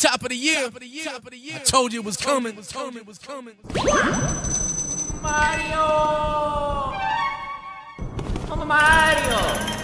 Top of the year. Top of the year. Top of the year. I told you it was coming. Mario. I'm a Mario.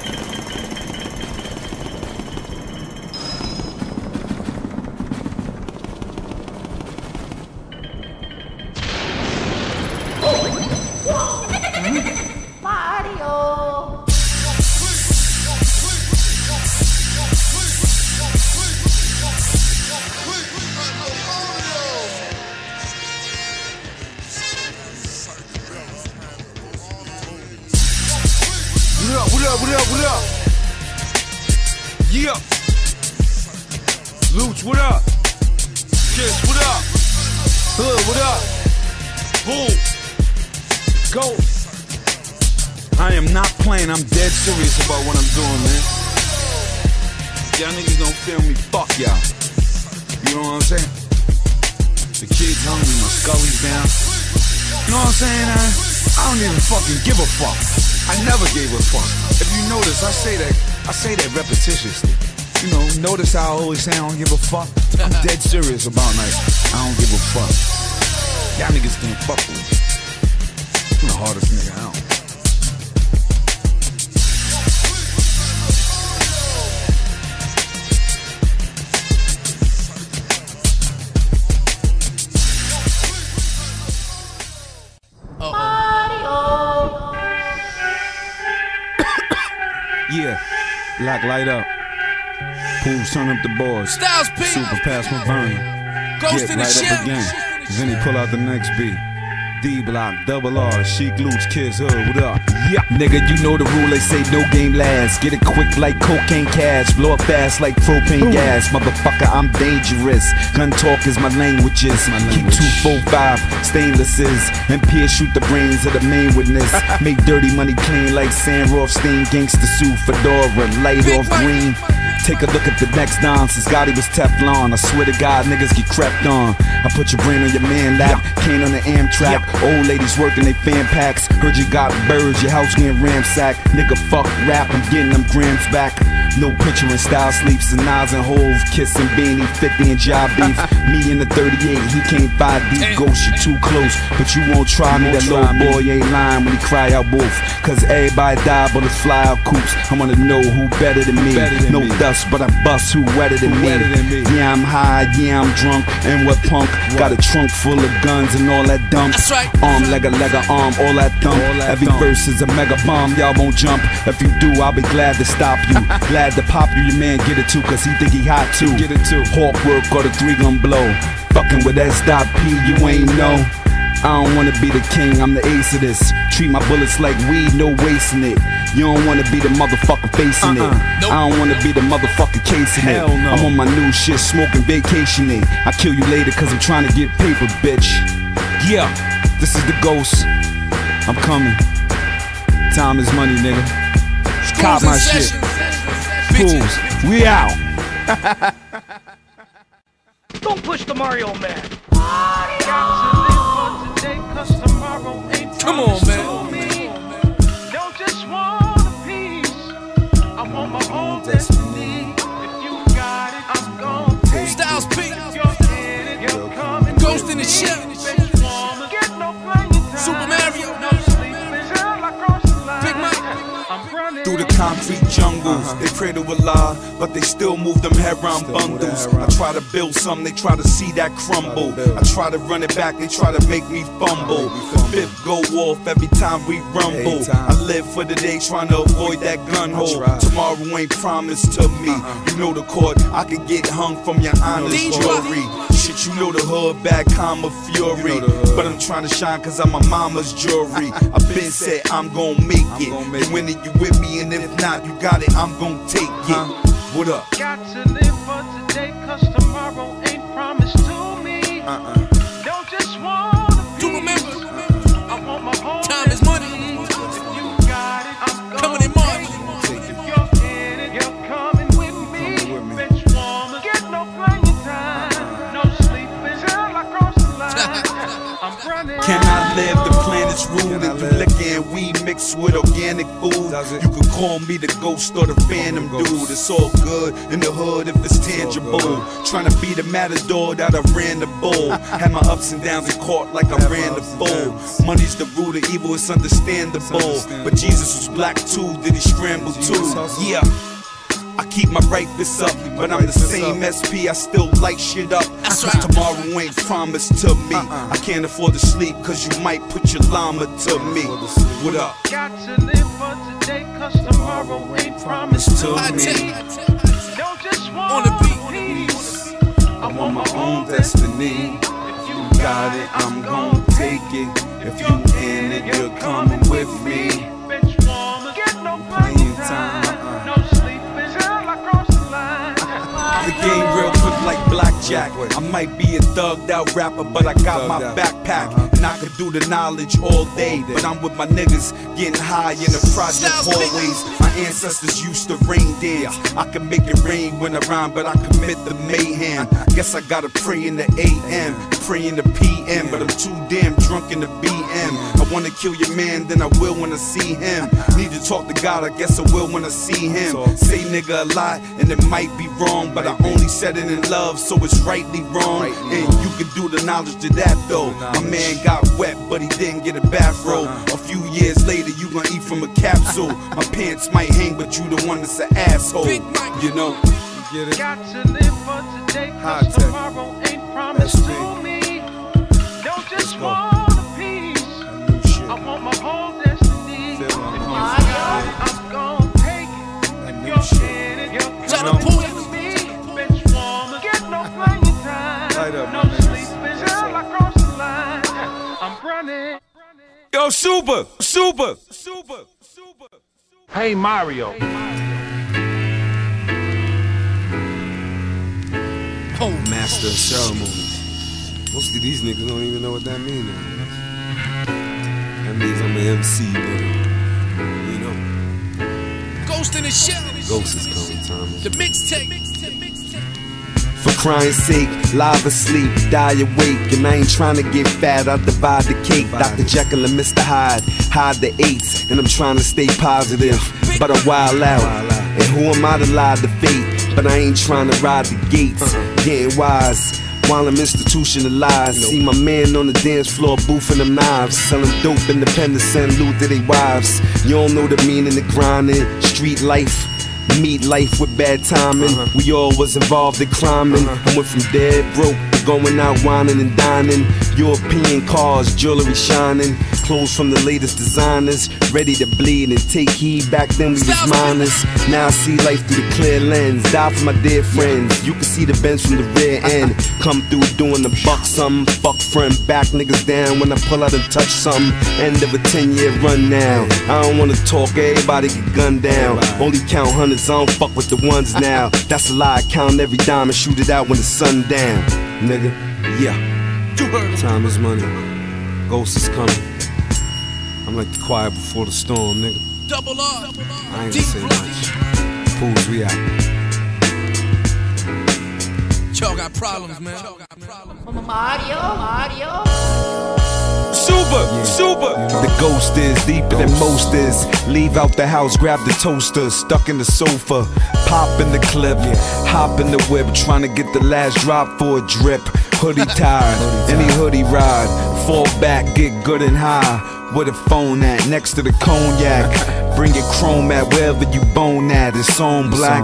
What up? Yeah. Luch, what up? Kiss, what up? Hood, what up? Boom. Go. I am not playing. I'm dead serious about what I'm doing, man. Y'all niggas don't feel me. Fuck y'all. You know what I'm saying? The kids hungry, my scully's down. You know what I'm saying? I don't even fucking give a fuck. I never gave a fuck. If you notice, I say that repetitiously. You know, notice how I always say I don't give a fuck. I'm dead serious about like I don't give a fuck. Y'all niggas can't fuck with me. I'm the hardest nigga out. Yeah, lock light up. Pools turn up the boards. Styles P. Super pass my burner. Ghost in the shell. Then he pull out the next beat. D block, double R, Sheik, Luch, Kiss, Hood, what up? Yeah, nigga, you know the rule. They say no game lasts. Get it quick like cocaine cash. Blow up fast like propane gas. Motherfucker, I'm dangerous. Gun talk is my languages. Keep 245 stainlesses and Pierce shoot the brains of the main witness. Make dirty money clean like Sam Rothstein. Gangsta suit, fedora, light off green. Take a look at the next don. Since Gotti was Teflon, I swear to God, niggas get crept on. I put your brain on your man lap, cane on the Amtrak. Old ladies working they fan packs. Heard you got birds, your house getting ramsacked. Nigga, fuck rap, I'm getting them grams back. No picture in style, sleeps and Nas and Hove, kissing Beanie, 50 and job beef. Me in the 38, he came 5 deep. Ghost, you too close, but you won't try me. That little boy ain't lying when he cry out wolf. Cause everybody die but the fly out coops. I wanna know who better than me. No dust, but I bust who wetter than me. Yeah, I'm high, yeah, I'm drunk. And what punk? Got a trunk full of guns and all that dump. Arm, leg a arm, all that thump. Every verse is a mega bomb, y'all won't jump. If you do, I'll be glad to stop you. Glad to pop you, your man get it too, cause he think he hot too. Hawk work or the 3 gun blow. Fucking with that stop P, you ain't know. I don't wanna be the king, I'm the ace of this. Treat my bullets like weed, no wasting it. You don't wanna be the motherfucker facing it. Nope. I don't wanna be the motherfucker casing it. No. I'm on my new shit, smoking, vacationing. I kill you later cause I'm trying to get paper, bitch. Yeah, this is the ghost. I'm coming. Time is money, nigga. Cop my shit. Fools, we out. Don't push the Mario man. Come on, man. Don't just want a piece. I want my own destiny. If you got it, I'm gonna take it. Styles P. Ghost in the shell. Super Mario. Big Mike. Through the concrete jungles, they cradle alive, but they still move them heron bundles. I try to build some, they try to see that crumble. I try to run it back, they try to make me fumble. The fifth go off every time we rumble. I live for the day trying to avoid that gun hole. Tomorrow ain't promised to me. You know the court, I could get hung from your honest story. Shit, you know the hood, bad karma, fury. But I'm trying to shine cause I'm my mama's jewelry. I been said I'm gonna make it. You win it, you with me, and if not, you got it, I'm gonna take it. What up? Got to live for today, cause tomorrow ain't promised to me. Don't just want a piece. Do remember. I want my own. Time is money. If you got it, I'm coming in March. If you're in it, you're coming with me. Bitch, woman, get no playing time. No sleeping till I cross the line. I'm running. Can I live? The planet's ruling through liquor canned weed mixed with organic food. You could call me the ghost or the phantom dude. It's all good in the hood if it's tangible. Trying to be the matador that I ran the bull. Had my ups and downs in court like I ran the bull. Money's the root of evil, it's understandable. But Jesus was black too, did he scramble too? Yeah. I keep my right fist up, but I'm the same SP, I still light shit up. That's right. Tomorrow ain't promised to me. I can't afford to sleep, cause you might put your llama to me. What up? Got to live for today, cause tomorrow ain't promised to me. Don't just want peace, I want my own destiny. If you got it, I'm gonna take it. If you in it, you're coming with me. Bitch, wanna get no playing time, no sleep. The game real quick like blackjack. I might be a thugged out rapper, but I got my backpack. And I could do the knowledge all day, but I'm with my niggas getting high in the project hallways. My ancestors used to rain dance. I can make it rain when I rhyme, but I commit the mayhem. Guess I gotta pray in the AM, pray in the PM, but I'm too damn drunk in the BM. I wanna kill your man, then I will when I see him. Need to talk to God, I guess I will when I see him. Say nigga a lot, and it might be wrong, but I only said it in love, so it's rightly wrong. And you can do the knowledge to that though. My man got wet, but he didn't get a bathrobe. A few years later, you gon' eat from a capsule. My pants might hang, but you the one that's an asshole. You know, you get it? Got to live for today, cause tomorrow ain't promised to me. Don't just want a piece, I want my whole destiny. If you got it, I'm gon' take it. If you're in it, you're coming with me. Bitch, wanna get no playing time, no sleep until I cross the line. I'm running. Yo, super, super, super, super. Hey, Mario. Oh, master of ceremonies. Most of these niggas don't even know what that means. That means I'm an MC, man. You know. Ghost in the Shell. Ghost is coming, Thomas. The mixtape. For crying's sake, live asleep, die awake. And I ain't trying to get fat, I divide the cake. Dr. Jekyll and Mr. Hyde, hide the eights. And I'm trying to stay positive, but I wild out. And who am I to lie to fate? But I ain't trying to ride the gates. Getting wise while I'm institutionalized. See my man on the dance floor boofing them knives, selling dope, independence, send loot to their wives. You don't know the meaning of grinding. Street life, meet life with bad timing. We all was involved in crime, and I went from dead broke to going out whining and dining. European cars, jewelry shining, clothes from the latest designers, ready to bleed and take heed. Back then we was minors. Now I see life through the clear lens. Die for my dear friends. You can see the bench from the rear end. Come through doing the buck something. Fuck front, back niggas down when I pull out and touch something. End of a 10-year run now. I don't wanna talk, everybody get gunned down. Only count hundreds, I don't fuck with the ones now. That's a lie, count every dime and shoot it out when the sun down. Nigga, yeah. Time is money. Ghost is coming. I'm like the choir before the storm, nigga. Double R. I ain't gonna say much. Fools, we out. Y'all got problems, man. Mario, Mario. Super, super. The ghost is deeper than most is. Leave out the house, grab the toaster, stuck in the sofa, pop in the clip, hop in the whip, trying to get the last drop for a drip. Hoodie tired, any hoodie ride, fall back, get good and high. Where the phone at? Next to the cognac. Bring your chrome at wherever you bone at. It's on black,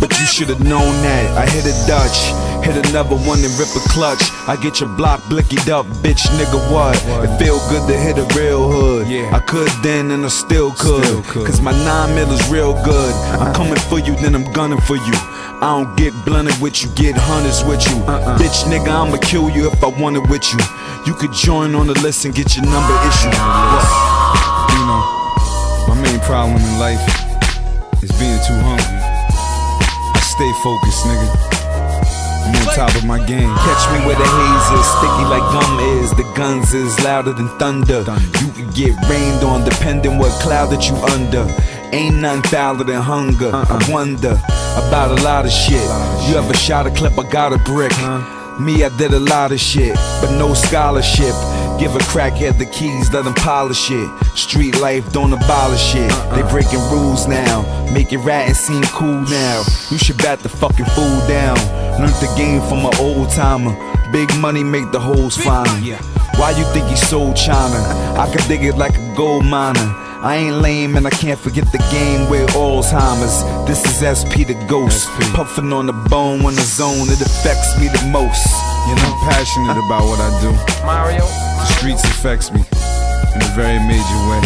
but you should have known that. I hit a Dutch, hit another one and rip a clutch. I get your block blickied up, bitch nigga what? It feel good to hit a real hood. I could then and I still could, cause my 9mm is real good. I'm coming for you, then I'm gunning for you. I don't get blunted with you, get hunters with you. Bitch nigga, I'ma kill you if I want it with you. You could join on the list and get your number issued. You know, my main problem in life is being too hungry. I stay focused, nigga. I'm on top of my game. Catch me where the haze is, sticky like gum is. The guns is louder than thunder. You can get rained on depending what cloud that you under. Ain't nothing fouler than hunger. I wonder about a lot of shit. You ever shot a clip, I got a brick. Me, I did a lot of shit, but no scholarship. Give a crackhead the keys, let them polish it. Street life, don't abolish it. They breaking rules now, making ratting seem cool now. You should bat the fucking fool down. Learned the game from an old timer. Big money make the hoes fine. Why you think he's so charming? I can dig it like a gold miner. I ain't lame and I can't forget the game with Alzheimer's. This is SP the Ghost, puffing on the bone on the zone. It affects me the most. You know, I'm passionate about what I do. Mario, the streets affects me in a very major way.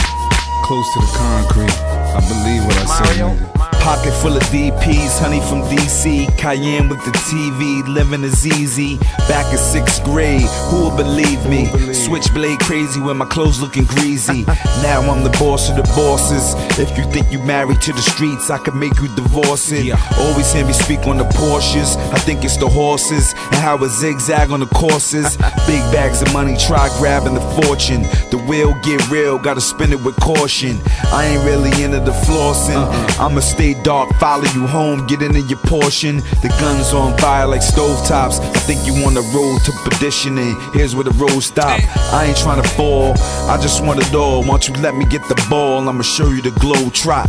Close to the concrete, I believe what I say, nigga. Pocket full of DPs, honey from DC, Cayenne with the TV, living is easy. Back in 6th grade, who will believe me? Switchblade crazy with my clothes looking greasy. Now I'm the boss of the bosses. If you think you married to the streets, I can make you divorce it. Always hear me speak on the Porsches. I think it's the horses and how I zigzag on the courses. Big bags of money, try grabbing the fortune. The wheel get real, gotta spin it with caution. I ain't really into the flossing. I'm a stage dog, follow you home, get into your portion. The gun's on fire like stovetops. I think you on the road to perditioning. Here's where the road stop. I ain't trying to fall, I just want it all. Won't you let me get the ball? I'ma show you the glow trot.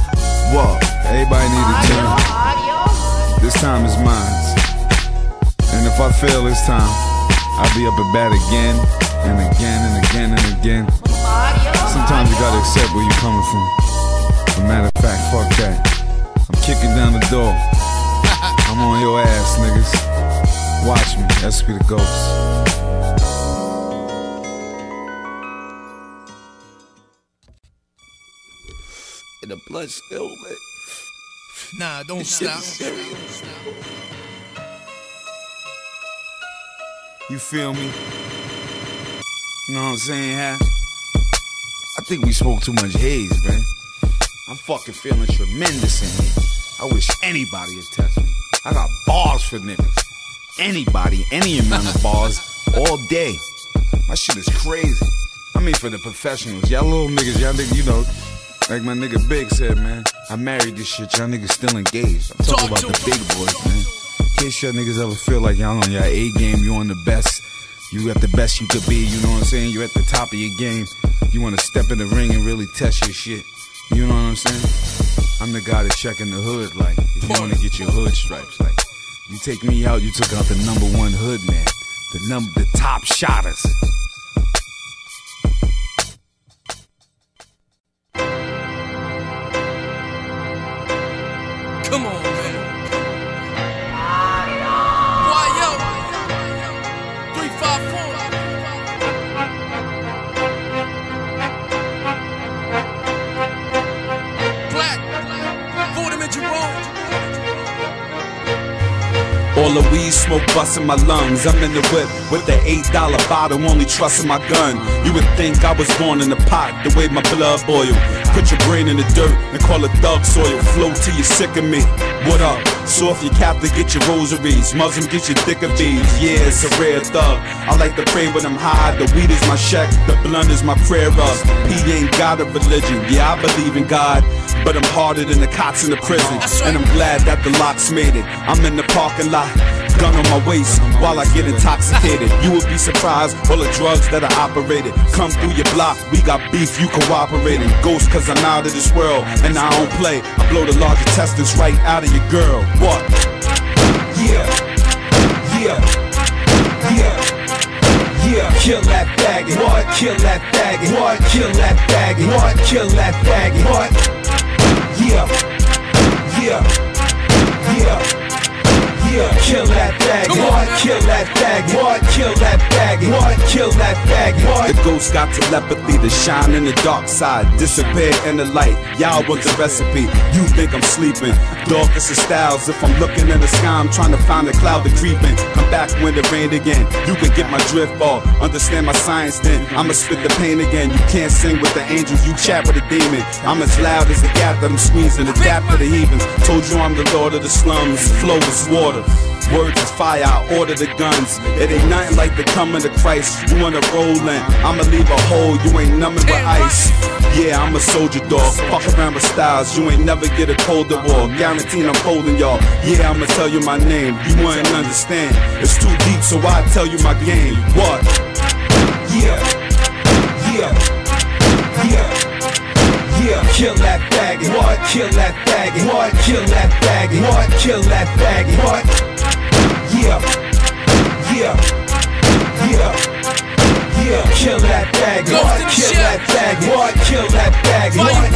Whoa, everybody need a turn. This time is mine. And if I fail this time, I'll be up and bat again and again and again and again. Sometimes you gotta accept where you're coming from. As a matter of fact, fuck that. I'm kicking down the door. I'm on your ass, niggas. Watch me, SP the Ghost. And the blood still lit. Nah, don't stop. You feel me? You know what I'm saying, huh? I think we smoke too much haze, man. I'm fucking feeling tremendous in here. I wish anybody would test me. I got bars for niggas. Anybody, any amount of bars, all day. My shit is crazy. I mean, for the professionals. Y'all little niggas, y'all niggas, you know, like my nigga Big said, man, I married this shit, y'all niggas still engaged. I'm talking about the big boys, man. In case y'all niggas ever feel like y'all on your A game, you on the best. You at the best you could be, you know what I'm saying? You at the top of your game. You want to step in the ring and really test your shit. You know what I'm saying? I'm the guy that's checking the hood, like, if you want to get your hood stripes, like, you take me out, you took out the #1 hood man, the top shotters. Come on, man. Why, yo? 354. All the weed smoke busting my lungs. I'm in the whip with the $8 bottle, only trusting my gun. You would think I was born in the pot, the way my blood boiled. Put your brain in the dirt and call it thug soil. Flow till you're sick of me. What up? So if you Catholic, get your rosaries. Muslim, get your thicker beads. Yeah, it's a rare thug. I like to pray when I'm high. The weed is my shack, the blunt is my prayer rug. He ain't got a religion. Yeah, I believe in God, but I'm harder than the cops in the prison. And I'm glad that the locks made it. I'm in the parking lot, gun on my waist while I get intoxicated. You would be surprised all the drugs that I operated. Come through your block, we got beef, you cooperating. Ghost, cause I'm out of this world and I don't play. I blow the larger testers right out of your girl. What? Yeah, yeah, yeah, yeah. Kill that faggot. What? Kill that faggot. What? Kill that faggot. What? Kill that faggot. What? Yeah, yeah, yeah. Kill that faggot. What? Kill that faggot. What? Kill that faggot. What? Kill that faggot. The ghost got telepathy to shine in the dark side, disappear in the light. Y'all want the recipe. You think I'm sleeping. Darkest of styles. If I'm looking in the sky, I'm trying to find a cloud to creep in. Come back when it rained again. You can get my drift ball. Understand my science then. I'ma spit the pain again. You can't sing with the angels. You chat with the demon. I'm as loud as the gap that I'm squeezing. The gap for the heathens. Told you I'm the lord of the slums. Flow is water. Words is fire, I order the guns. It ain't nothing like the coming of Christ. You wanna roll in, I'ma leave a hole. You ain't numbing with ice. Yeah, I'm a soldier dog, fuck around with styles. You ain't never get a colder war. Guaranteed I'm holding y'all. Yeah, I'ma tell you my name, you wouldn't understand. It's too deep, so I tell you my game. What? Yeah, Kill that faggot. What? Kill that faggot. What? Kill that faggot. What? Kill that faggot. What? Kill that faggot. What? Kill that faggot. What? Kill that faggot. What?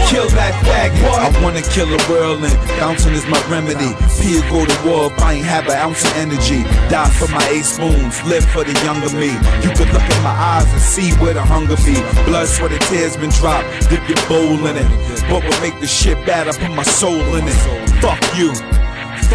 Kill that faggot. I wanna kill a world and bouncing is my remedy. P go to war if I ain't have an ounce of energy. Die for my 8 spoons, live for the younger me. You could look in my eyes and see where the hunger be. Blood, sweat, and tears been dropped. Dip your bowl in it. But what make the shit bad? I put my soul in it. Fuck you.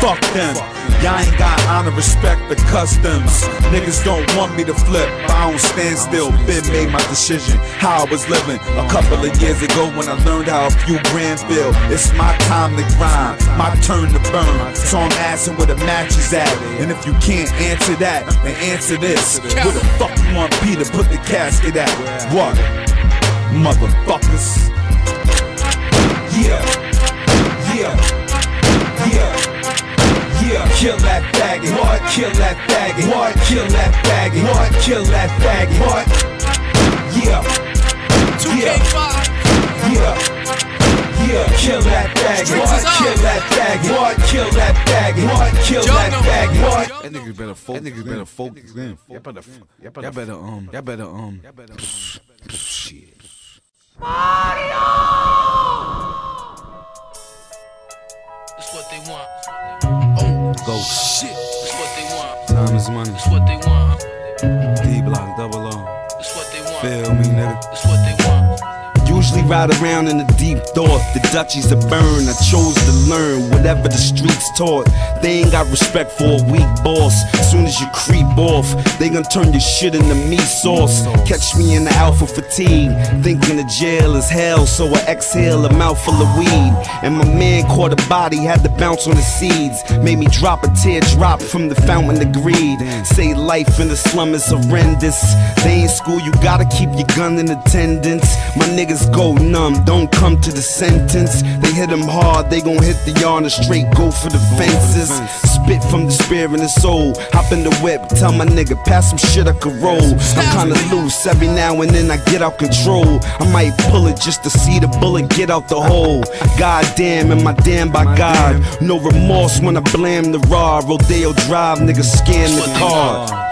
Fuck them. Y'all ain't got honor, respect the customs. Niggas don't want me to flip, but I don't stand still. Been made my decision, how I was living. A couple of years ago when I learned how a few grand feel. It's my time to grind, my turn to burn. So I'm asking where the match is at. And if you can't answer that, then answer this. Where the fuck you want me to put the casket at? What? Motherfuckers. Kill that faggot. What? Kill that faggot. What? Kill that faggot. What? Kill that faggot. What? Kill that faggot. What? Kill that faggot. What? Kill that faggot. What? Kill that faggot. What? That nigga better focus. That nigga better focus. Y'all better shit. Mario. It's what they want. Go. Shit. That's what they want. Time is money. That's what they want. D-Block, double O. That's what they want. Feel me, nigga. That's what they want. Usually ride around in the deep thought. The Dutchies are burned. I chose to learn whatever the streets taught. They ain't got respect for a weak boss. Soon as you creep off, they gon' turn your shit into meat sauce. Catch me in the alpha fatigue, thinking the jail is hell, so I exhale a mouthful of weed. And my man caught a body, had to bounce on the seeds. Made me drop a teardrop from the fountain of greed. Say life in the slum is horrendous. They ain't school, you gotta keep your gun in attendance. My niggas go numb, don't come to the sentence. They hit them hard, they gon' hit the yard and straight go for the fences. Spit from the spirit and the soul. Hop in the whip, tell my nigga, pass some shit I could roll. I'm kinda loose, every now and then I get out control. I might pull it just to see the bullet get out the hole. God damn, am I damned by God? No remorse when I blame the raw. Rodeo Drive, nigga, scan the car.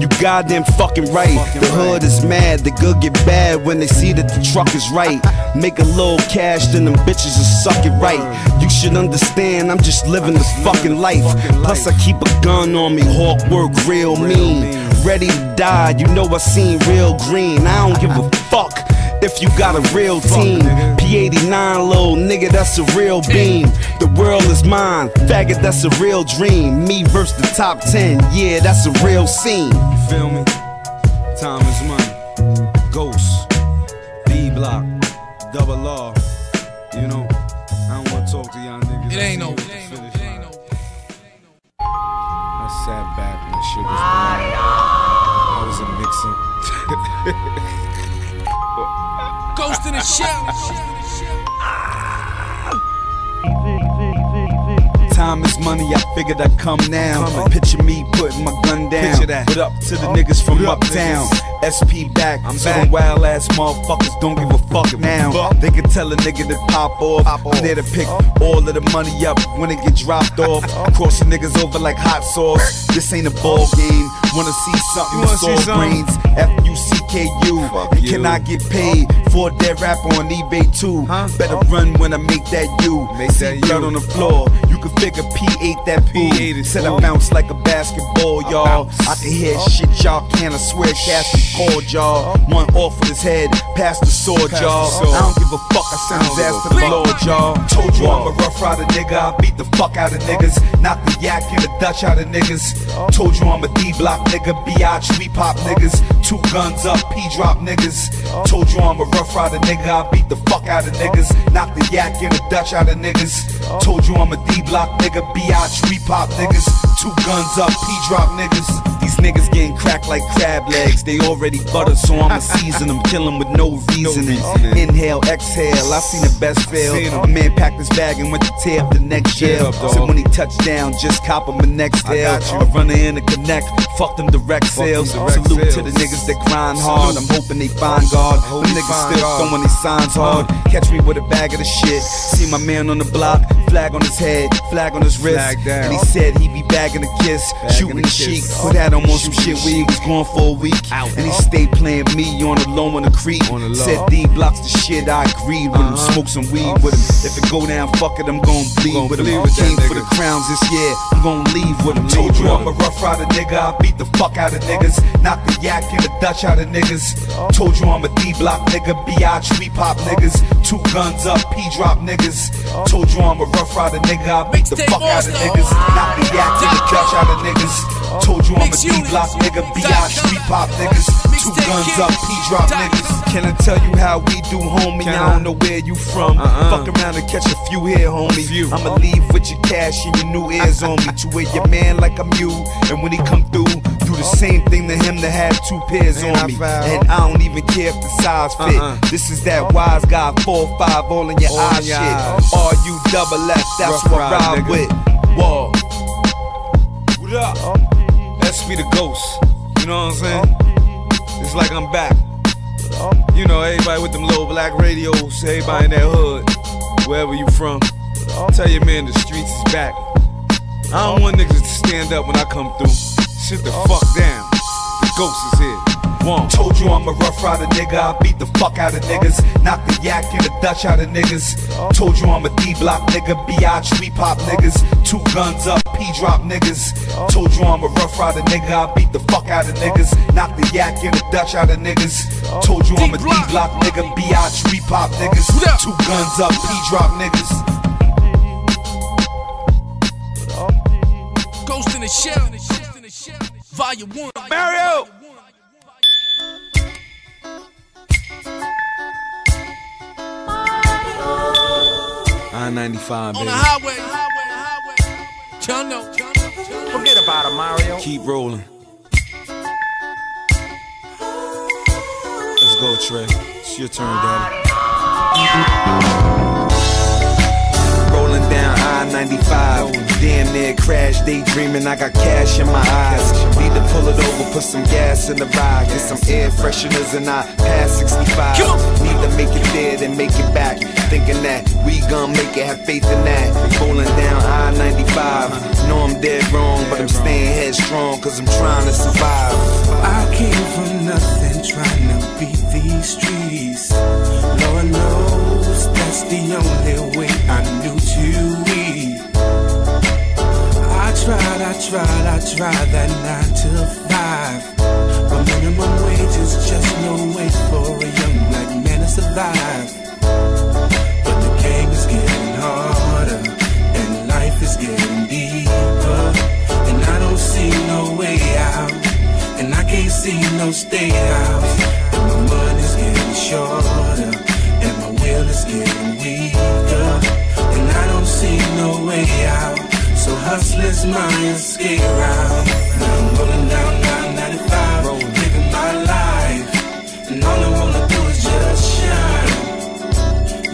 You goddamn fucking right. The hood is mad, the good get bad when they see that the truck is right. Make a little cash, then them bitches will suck it right. You should understand, I'm just living the fucking life. Plus I keep a gun on me, hawk work real mean. Ready to die, you know I seen real green. I don't give a fuck if you got a real team. P89 low, nigga, that's a real beam. The world is mine, faggot, that's a real dream. Me versus the top 10, yeah, that's a real scene. You feel me? Time is money. Ghost, D-Block, double R. You know, I don't wanna talk to y'all niggas. It ain't no, it ain't no, it ain't no. I sat back when shit was blind. I was a mixin'. Ghost in the shell. Time is money, I figured I'd come now. Picture me putting my gun down. Put up to the niggas from uptown. SP back, I'm some wild ass motherfuckers don't give a fuck now. They can tell a nigga to pop off. I'm there to pick all of the money up when it get dropped off. Cross the niggas over like hot sauce. This ain't a ball game. Wanna see something that's all brains? F-U-C-K-U. And can I get paid for that rap on eBay too? Better run when I make that U. See blood on the floor. You can figure P8 that P. Said I bounce like a basketball, y'all. I can hear shit, y'all can. I swear, Cassidy called y'all. One off with his head, past the sword, y'all. I don't give a fuck, I send his ass to the Lord, y'all. Told you I'm a rough rider, nigga. I beat the fuck out of niggas. Knock the yak and the Dutch out of niggas. Told you I'm a D-Block nigga. Biatch, we pop niggas. 2 guns up, P-drop niggas. Told you I'm a rough rider, nigga. I beat the fuck out of niggas. Knock the yak and the Dutch out of niggas. Told you I'm a D-Block nigga. Biatch, we pop niggas. 2 guns up, P-drop niggas. These niggas getting cracked. act like crab legs, they already butter, so I'ma season them, kill them with no reasoning. Inhale, exhale, I seen the best fail. My man packed his bag and went to tear up the next jail. So when he touched down, just cop him a next tail. A runner in the connect, fuck them direct sales. Salute to the niggas that grind hard, I'm hoping they find God. But niggas still throwing their signs hard. Catch me with a bag of the shit. See my man on the block, flag on his head, flag on his wrist, and he said he be bagging a kiss, shooting the cheek. Put that on some shit where he was gone for a week, and he stayed playing me on the low on the creek. Said D blocks the shit, I agreed with him. Smoke some weed with him. If it go down, fuck it, I'm gon' bleed with him. Came for the crowns this year, I'm gon' leave with him. Told you I'm a rough rider nigga, I beat the fuck out of niggas, knock the yak and the Dutch out of niggas. Told you I'm a D block nigga, B.I.G. pop niggas, two guns up, P drop niggas. Told you I'm a rough rider nigga, I beat the fuck out of niggas, knock the yak and the Dutch out of niggas. Told you I'm a D-block nigga, B.I. street pop niggas, two guns up, P-drop niggas. Can I tell you how we do, homie? I don't know where you from. Fuck around and catch a few here, homie. I'ma leave with your cash and your new ears on me. To wear your man like I'm you, and when he come through, do the same thing to him to have two pairs on me. And I don't even care if the size fit. This is that wise guy, 4-5, all in your eye shit. R-U-double-F, that's what I ride with. Whoa. What up? Be the ghost, you know what I'm saying? It's like I'm back. You know, everybody with them little black radios, everybody in that hood, wherever you from. Tell your man the streets is back. I don't want niggas to stand up when I come through. Sit the fuck down. The ghost is here. Told you I'm a rough rider nigga, I beat the fuck out of niggas, knock the yak and the Dutch out of niggas. Told you I'm a D-block nigga, B.I.G. street pop niggas, two guns up, P-drop niggas. Told you I'm a rough rider nigga, I beat the fuck out of niggas, knock the yak and the Dutch out of niggas. Told you I'm a D-block nigga, B.I.G. street pop niggas, two guns up, P-drop niggas. Ghost in the Shell, Volume 1, Mario! I-95, baby. On the highway. Chano. Forget about it, Mario. Keep rolling. Let's go, Trey. It's your turn, daddy. Rolling down I-95. Damn near crash, daydreaming. I got cash in my eyes. Need to pull it over, put some gas in the ride. Get some air fresheners and I pass 65. Need to make it there, then make it back. Thinking that we gon' make it, have faith in that. Rolling down I-95. Know I'm dead wrong, but I'm staying headstrong, cause I'm trying to survive. I came from nothing, trying to beat these streets. Lord knows that's the only way I knew to eat. I tried that 9 to 5, but minimum wage is just no way for a young black man to survive. It's getting harder, and life is getting deeper, and I don't see no way out, and I can't see no stay out, and my money's getting shorter, and my will is getting weaker, and I don't see no way out, so hustlers my escape route. Now I'm rolling down I-95, living my life, and all I wanna do is just shine.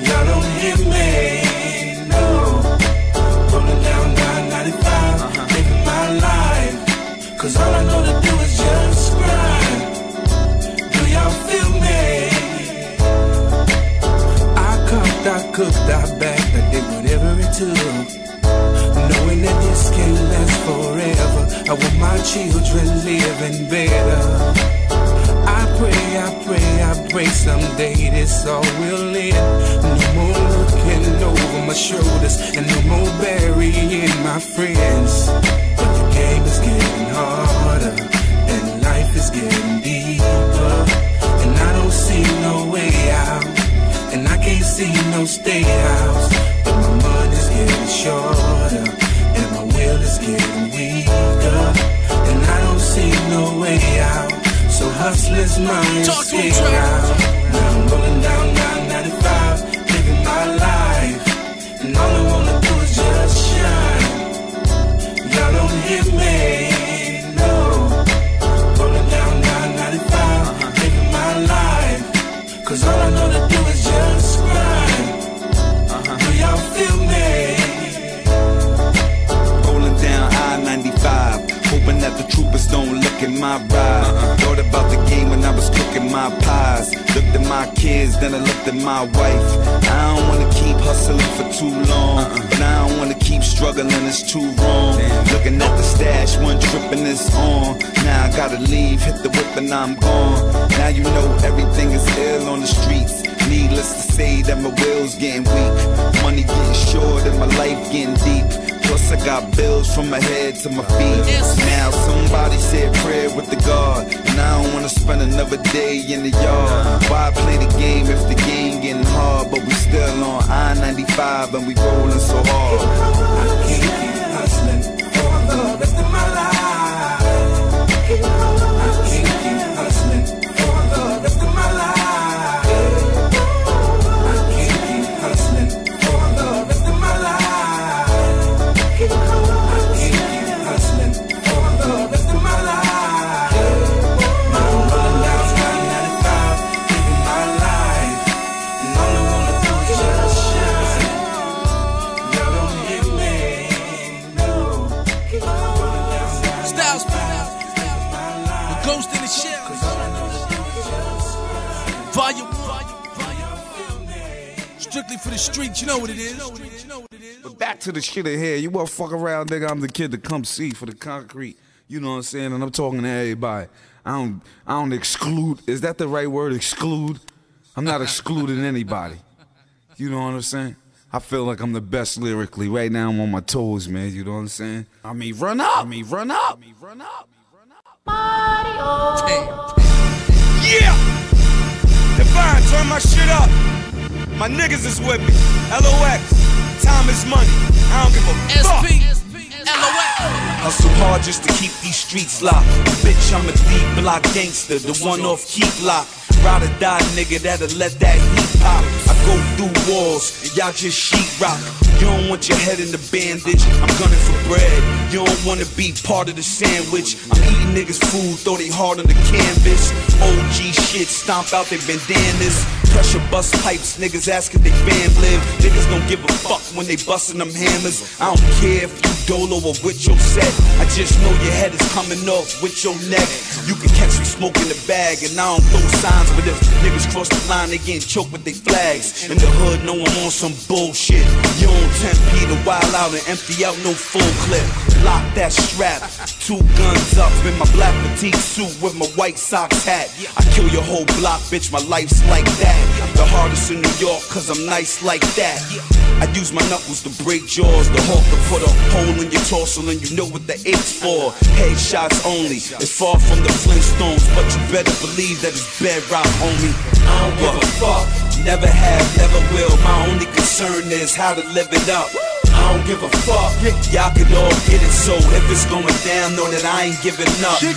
Y'all don't hear me, no. Rolling down I-95, living my life, cause all I know to do is just grind. Do y'all feel me? I cooked, I bagged, I did whatever it took, knowing that this can last forever. I want my children living better. I pray someday this all will end. No more looking over my shoulders, and no more burying my friends. But the game is getting harder, and life is getting deeper, and I don't see no way out, and I can't see no stay out. But my money's getting shorter, and my will is getting weaker, and I don't see no way out, so hustlers mind escape route. Now I'm rolling down I-95, living my life, and all I wanna do is just shine. Y'all don't hear me, no. Rolling down my ride. Thought about the game when I was cooking my pies. Looked at my kids, then I looked at my wife. I don't wanna keep hustling for too long, and I don't wanna keep struggling, it's too wrong. Looking at the stash, one trip and it's on. Now I gotta leave, hit the whip and I'm gone. Now you know everything is ill on the streets. Needless to say that my will's getting weak. Money getting short and my life getting deep. Plus I got bills from my head to my feet. Now somebody said prayer with the God, and I don't wanna spend another day in the yard. Why play the game if the game getting hard? But we still on I-95 and we rolling so hard. I can't keep hustling for the rest of my life. I can't keep hustling for the rest of my life. Strictly for the streets, you know what it is. But back to the shit in here. You won't fuck around, nigga. I'm the kid to come see for the concrete. You know what I'm saying? And I'm talking to everybody. I don't exclude. Is that the right word? Exclude? I'm not excluding anybody. You know what I'm saying? I feel like I'm the best lyrically. Right now I'm on my toes, man. You know what I'm saying? I mean, run up. I mean, run up. I mean, run up. Mario. Yeah. Divine, turn my shit up. My niggas is with me. LOX, time is money. I don't give a fuck. LOX. Hustle hard just to keep these streets locked. Bitch, I'm a deep block gangster, the one off keep lock. Ride or die, nigga, that'll let that heat pop. I go through walls, and y'all just sheetrock. You don't want your head in the bandage, I'm gunning for bread. You don't wanna be part of the sandwich. I'm eating niggas' food, throw they hard on the canvas. OG shit, stomp out their bandanas. Pressure bust pipes, niggas asking they band live. Niggas don't give a fuck when they busting them hammers. I don't care if you dolo or with your set. I just know your head is coming off with your neck. You can catch me smoking the bag, and I don't throw signs. But if niggas cross the line, they getting choked with their flags. In the hood, know I'm on some bullshit. You don't tempt me to wild out and empty out no full clip. Lock that strap, two guns up in my black fatigue suit with my white socks hat. I kill your whole block, bitch, my life's like that. The hardest in New York, cause I'm nice like that. I use my knuckles to break jaws, the hawk to put a hole in your torso, and you know what the ape's for. Headshots only, it's far from the Flintstones, but you better believe that it's bedrock, homie. I don't give a fuck, never have, never will. My only concern is how to live it up. I don't give a fuck, y'all can all get it, so if it's going down, know that I ain't giving up. I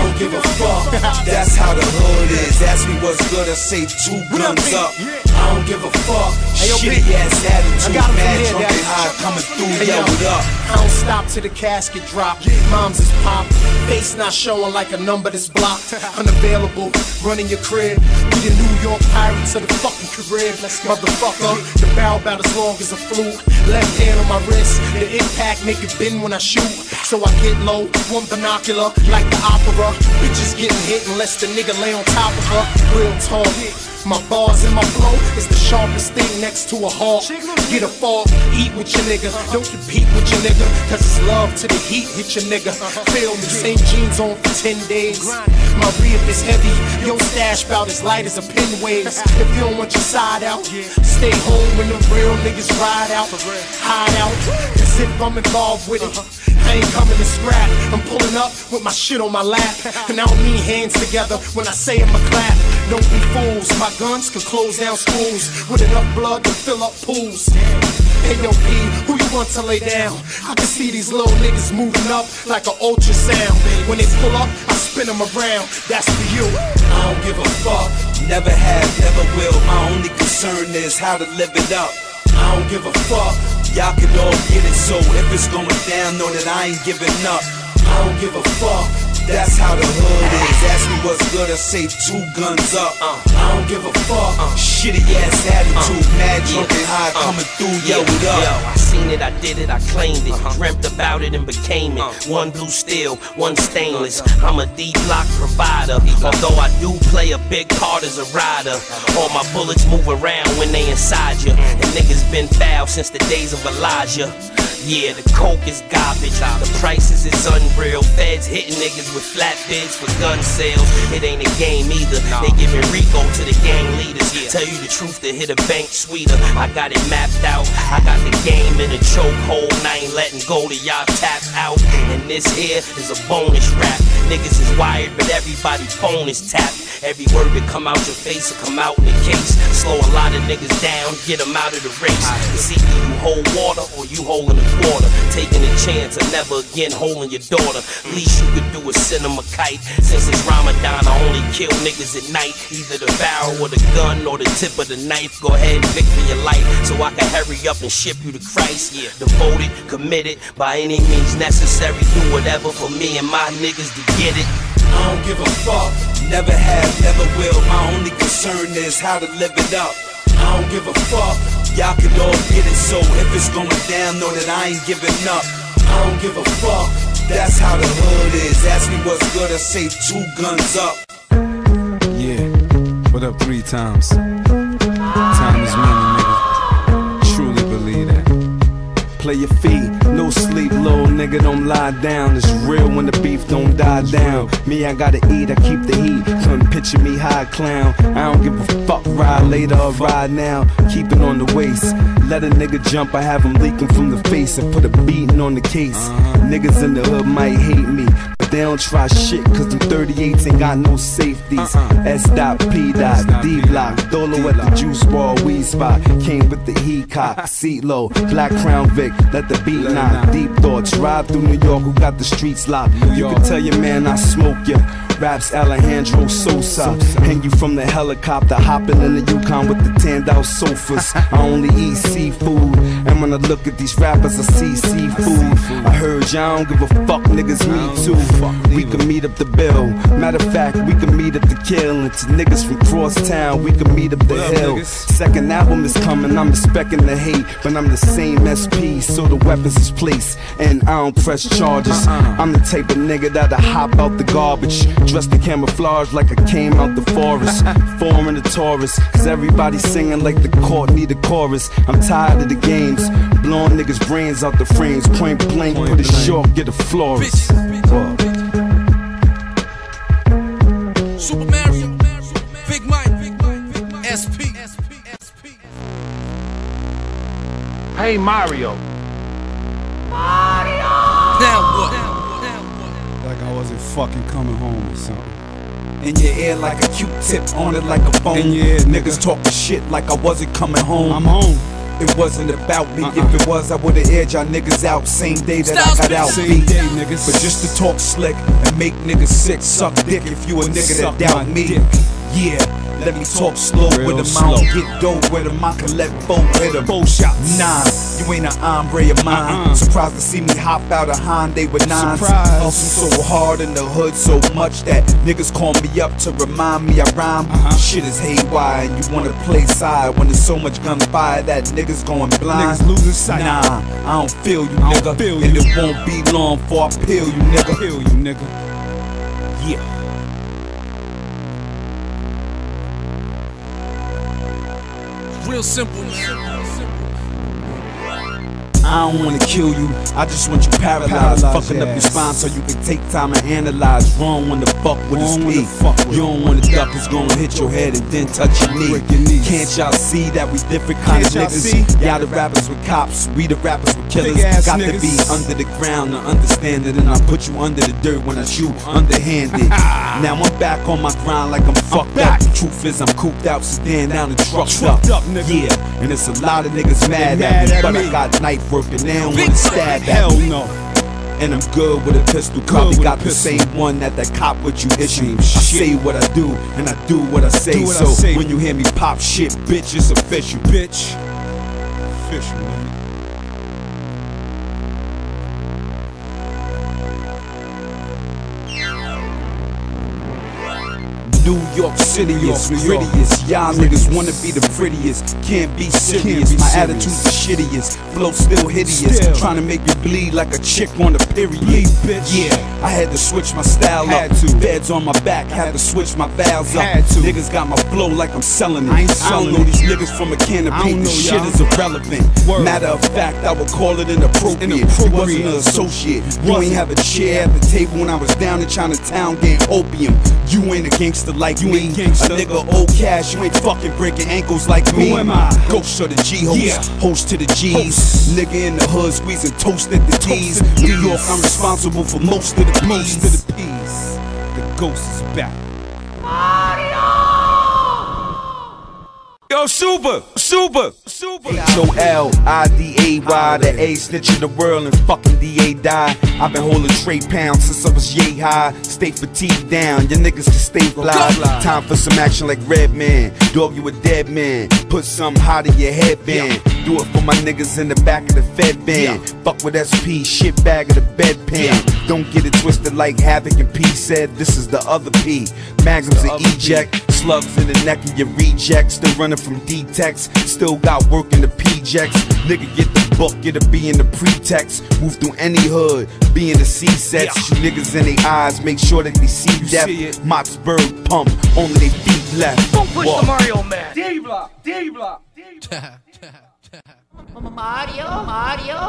don't give a fuck, that's how the hood is. Ask me what's good, I say two guns up. I don't give a fuck, shitty ass attitude, mad drunk and high, coming through, yo, what up? I don't stop till the casket drop, moms is pop, face not showing like a number that's blocked. Unavailable, running your crib, we the New York Pirates of the fucking Carib. Motherfucker, the barrel about as long as a flute, left hand on my wrist, the impact make it bend when I shoot. So I get low, one binocular, like the opera. Bitches getting hit unless the nigga lay on top of her. Real tall, my bars and my flow is the sharpest thing next to a hawk. Get a fall, eat with your nigga, don't compete with your nigga, cause it's love to the heat hit your nigga. Feel me, same jeans on for 10 days. My rib is heavy, your stash bout as light as a pin waves. If you don't want your side out, stay home when the real niggas ride out. Hide out, cause if I'm involved with it, I ain't coming to scrap. I'm pulling up with my shit on my lap, and I don't mean hands together when I say I'ma clap. Don't be fools, my guns can close down schools with enough blood to fill up pools. Hey yo P, who you want to lay down? I can see these little niggas moving up like an ultrasound. When they pull up, I spin them around, that's for you. I don't give a fuck, never have, never will. My only concern is how to live it up. I don't give a fuck, y'all can all get it, so if it's going down, know that I ain't giving up. I don't give a fuck, that's how the hood is. Ask me was gonna say 2 guns up. I don't give a fuck. Shitty ass attitude, mad drunk and high, coming through, yo, it up. Yo, I seen it, I did it, I claimed it. Dreamt about it and became it. One blue steel, one stainless. I'm a D-block provider, although I do play a big part as a rider. All my bullets move around when they inside you. And niggas been foul since the days of Elijah. Yeah, the coke is garbage, the prices is unreal. Feds hitting niggas with flat bids for gun sales. It ain't a game either, they giving Rico to the gang leaders. Tell you the truth, to hit a bank sweeter. I got it mapped out, I got the game in a chokehold, and I ain't letting go to y'all tap out. And this here is a bonus rap. Niggas is wired, but everybody's phone is tapped. Every word that come out your face will come out in the case. Slow a lot of niggas down, get them out of the race. It's either you hold water or you holding a quarter. Taking a chance or never again holding your daughter. Least you could do is send them a kite. Since it's Ramadan, I only kill niggas at night. Either the barrel or the gun or the tip of the knife. Go ahead and pick for your life so I can hurry up and ship you to Christ. Yeah, devoted, committed, by any means necessary. Do whatever for me and my niggas to get it. I don't give a fuck, never have, never will. My only concern is how to live it up. I don't give a fuck, y'all can all get it, so if it's going down, know that I ain't giving up. I don't give a fuck, that's how the hood is. Ask me what's good, I say 2 guns up. Yeah, what up 3 times? Time is money, nigga, truly believe that. Play your feet, no sleep, little nigga, don't lie down. It's real when the beef don't die down. Me, I gotta eat, I keep the heat. Couldn't picture me high clown. I don't give a fuck, ride later or ride now. Keep it on the waist. Let a nigga jump, I have him leaking from the face and put a beating on the case. Niggas in the hood might hate me, but they don't try shit, cause them 38s ain't got no safeties. S.P. D-Block, Dolo at the juice bar, weed spot. Came with the heat cock, seat low, Black Crown Vic, let the beat knock. Deep thoughts, ride through New York, who got the streets locked. You can tell your man I smoke ya. Raps Alejandro Sosa. Hang you from the helicopter, hopping in the Yukon with the tanned out sofas. I only eat seafood, and when I look at these rappers I see seafood. I heard y'all don't give a fuck, niggas, me too. We can meet up the bill, matter of fact, we can meet up the kill. And to niggas from cross town, we can meet up the hill. Second album is coming, I'm expecting the hate, but I'm the same SP, so the weapons is placed, and I don't press charges. I'm the type of nigga that'll hop out the garbage, dressed in camouflage like I came out the forest. Foreign to Taurus, cause everybody singing like the court need a chorus. I'm tired of the games, blowing niggas' brains out the frames. Point blank, put it short, get a florist. Super Mario, Big Mike, SP. Hey Mario. Now what? Like I wasn't fucking coming home or something. In your ear like a Q-tip, on it like a phone. In your ear, niggas talking shit like I wasn't coming home. I'm home. It wasn't about me. If it was, I would've aired y'all niggas out same day that I got out. Same day, niggas. But just to talk slick and make niggas sick, suck dick if you a nigga that doubt me. Yeah. Let me talk slow with a mouth, get dope with a I can let both hit them. Shots. Nah, you ain't an hombre of mine. Surprised to see me hop out of Hyundai with 9s. Hustle so hard in the hood so much that niggas call me up to remind me I rhyme. Shit is haywire and you wanna play side when there's so much gunfire that niggas going blind. Niggas losing sight. Nah, I don't feel you, nigga. And it won't be long before I peel you, nigga. Yeah. Real simple. I don't wanna kill you, I just want you paralyzed. Fucking up your spine so you can take time and analyze. Wrong when the fuck with his knee. You don't wanna duck, it's gonna hit your head and then touch your knee. Can't y'all see that we different kind of niggas? Y'all the rappers with cops, we the rappers with killers. Got to be under the ground to understand it, and I put you under the dirt when I shoot underhanded. Now I'm back on my grind like I'm fucked up. The truth is I'm cooped out, sedan down and trucked up. Yeah, and it's a lot of niggas mad at me, but I got knife working, they don't wanna stab at me. Hell no. And I'm good with a pistol. Probably got the same one that that cop with you issued. I say what I do, and I do what I say. So when you hear me pop shit, bitch, it's official. Bitch, official, man. New York City is grittiest. Y'all niggas wanna be the prettiest, can't be serious. My attitude's the shittiest, flow still hideous. Tryna make you bleed like a chick on a period. Yeah, I had to switch my style up. Beds on my back, had to switch my valves up. Niggas got my flow like I'm selling it. I don't know these niggas from a can of paint. This shit is irrelevant. Matter of fact, I would call it inappropriate. You wasn't an associate. You ain't have a chair at the table when I was down in Chinatown getting opium. You ain't a gangster like me. A nigga old cash, you ain't fucking breaking ankles like me. Who am I? Ghost of the G-host, host to the G's. Nigga in the hood squeezing toast at the T's. New York, I'm responsible for most of the P's. The ghost is back. Yo, super. HOLIDAY, the A snitching the world and fucking DA die. I've been holding trade pounds since I was yay high. Stay fatigued down, your niggas can stay fly. Time for some action like Redman. Dog, you a dead man. Put something hot in your headband. Do it for my niggas in the back of the Fed band. Fuck with SP, shit bag of the bedpan. Don't get it twisted like Havoc and P said. This is the other P. Magnums and eject. Slugs in the neck and your rejects. Still running from D-Tex. Still got work in the PJX. Nigga, get the book, get a B in the pretext. Move through any hood, be in the C-sets. You niggas in their eyes, make sure that they see death. Moxburg pump, only they feet left. Don't push the Mario man. D-block, D-block, D-block. Mario.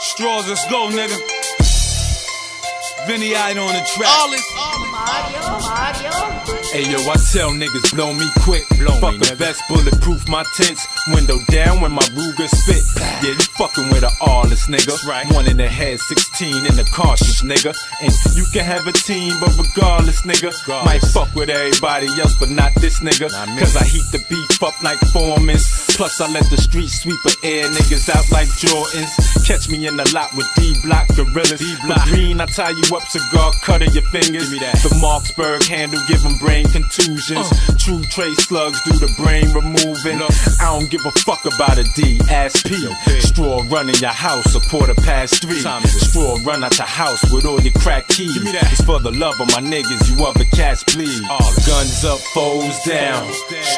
Straws, let's go, nigga. Vinny Eyed on the track. Mario. Hey yo, I tell niggas blow me quick. Fuck the vest, bulletproof my tints. Window down when my Ruger spit. Yeah, you fucking with an artist, nigga. One in the head, 16 in the cautious, nigga. And you can have a team, but regardless, nigga, might fuck with everybody else, but not this nigga. Cause I heat the beef up like Foreman's. Plus I let the street sweeper air niggas out like Jordans. Catch me in the lot with D-Block gorillas. But green, I tie you up, cigar cutter your fingers. The Marksburg handle, give them brain contusions. True Trey slugs do the brain removing. I don't give a fuck about a D, ass P. Straw run in your house a quarter past 3. Straw run out your house with all your crack keys. Give me that. It's for the love of my niggas, you other cats please. Guns up, foes down.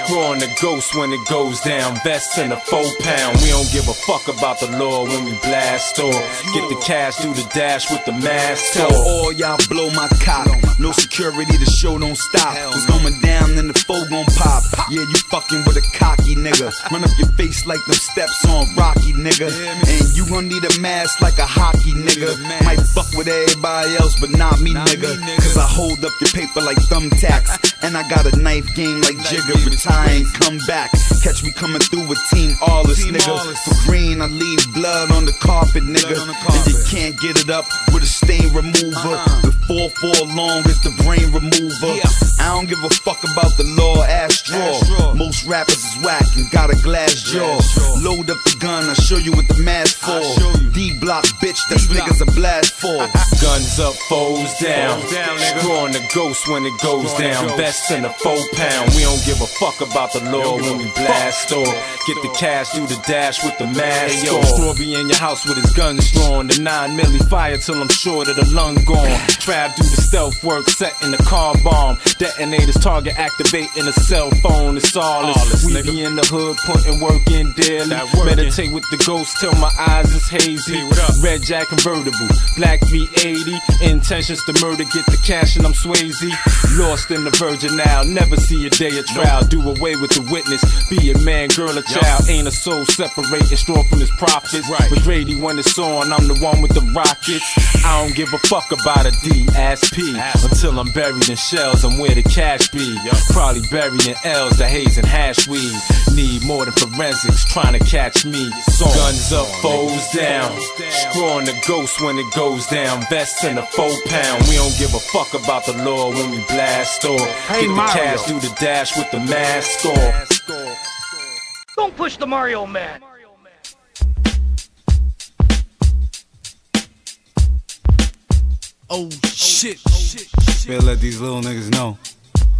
Straw in the ghost when it goes down. Vests in the 4 pound. We don't give a fuck about the law when we blast off. Get the cash, do the dash with the mask off. All y'all blow my cop. No security, the show don't stop. It's going down and the foe gon' pop. Yeah, you fucking with a cocky nigga. Run up your face like them steps on Rocky, nigga. And you gon' need a mask like a hockey, nigga. Might fuck with everybody else, but not me, nigga. Cause I hold up your paper like thumbtacks. And I got a knife game like Jigga. Retire and come back. Catch me coming through with Team Arliss, nigga. For green, I leave blood on the carpet, nigga. And you can't get it up with a stain remover. The 4-4 long is the brain remover. I don't give a fuck about the law, ass straw. Most rappers is whack and got a glass jaw. Load up the gun, I'll show you what the mask for. D-block, bitch, that's niggas a blast for. Guns up, foes down. Straw on the ghost when it goes down. Vests in a 4 pound. We don't give a fuck about the law when we blast off. Get the cash, do the dash with the mask off. Straw be in your house with his gun straw. The 9mm fire till I'm sure that the lung gone. Trap, do the stealth work, setting the car bomb. Detonators, target activating a cell phone. It's all this. We be in the hood, putting work in daily. Meditate with the ghost till my eyes is hazy. Red Jack convertible, black V80. Intentions to murder, get the cash and I'm Swayze. Lost in the virgin now, never see a day of trial. Do away with the witness, be a man, girl, or child. Ain't a soul separating straw from his profits. But Grady when it's on, I'm the one with the rockets. I don't give a fuck about a D-S-P until I'm buried in shells and where the cash be. Probably buried in L's, the haze and hash weed. Need more than forensics trying to catch me. Guns up, foes down. Straw on the ghost when it goes down. Vests in a 4 pound. We don't give a fuck about the law when we blast off. Get the cash, do the dash with the mask off. Don't push the Mario man. Oh shit. Better let these little niggas know.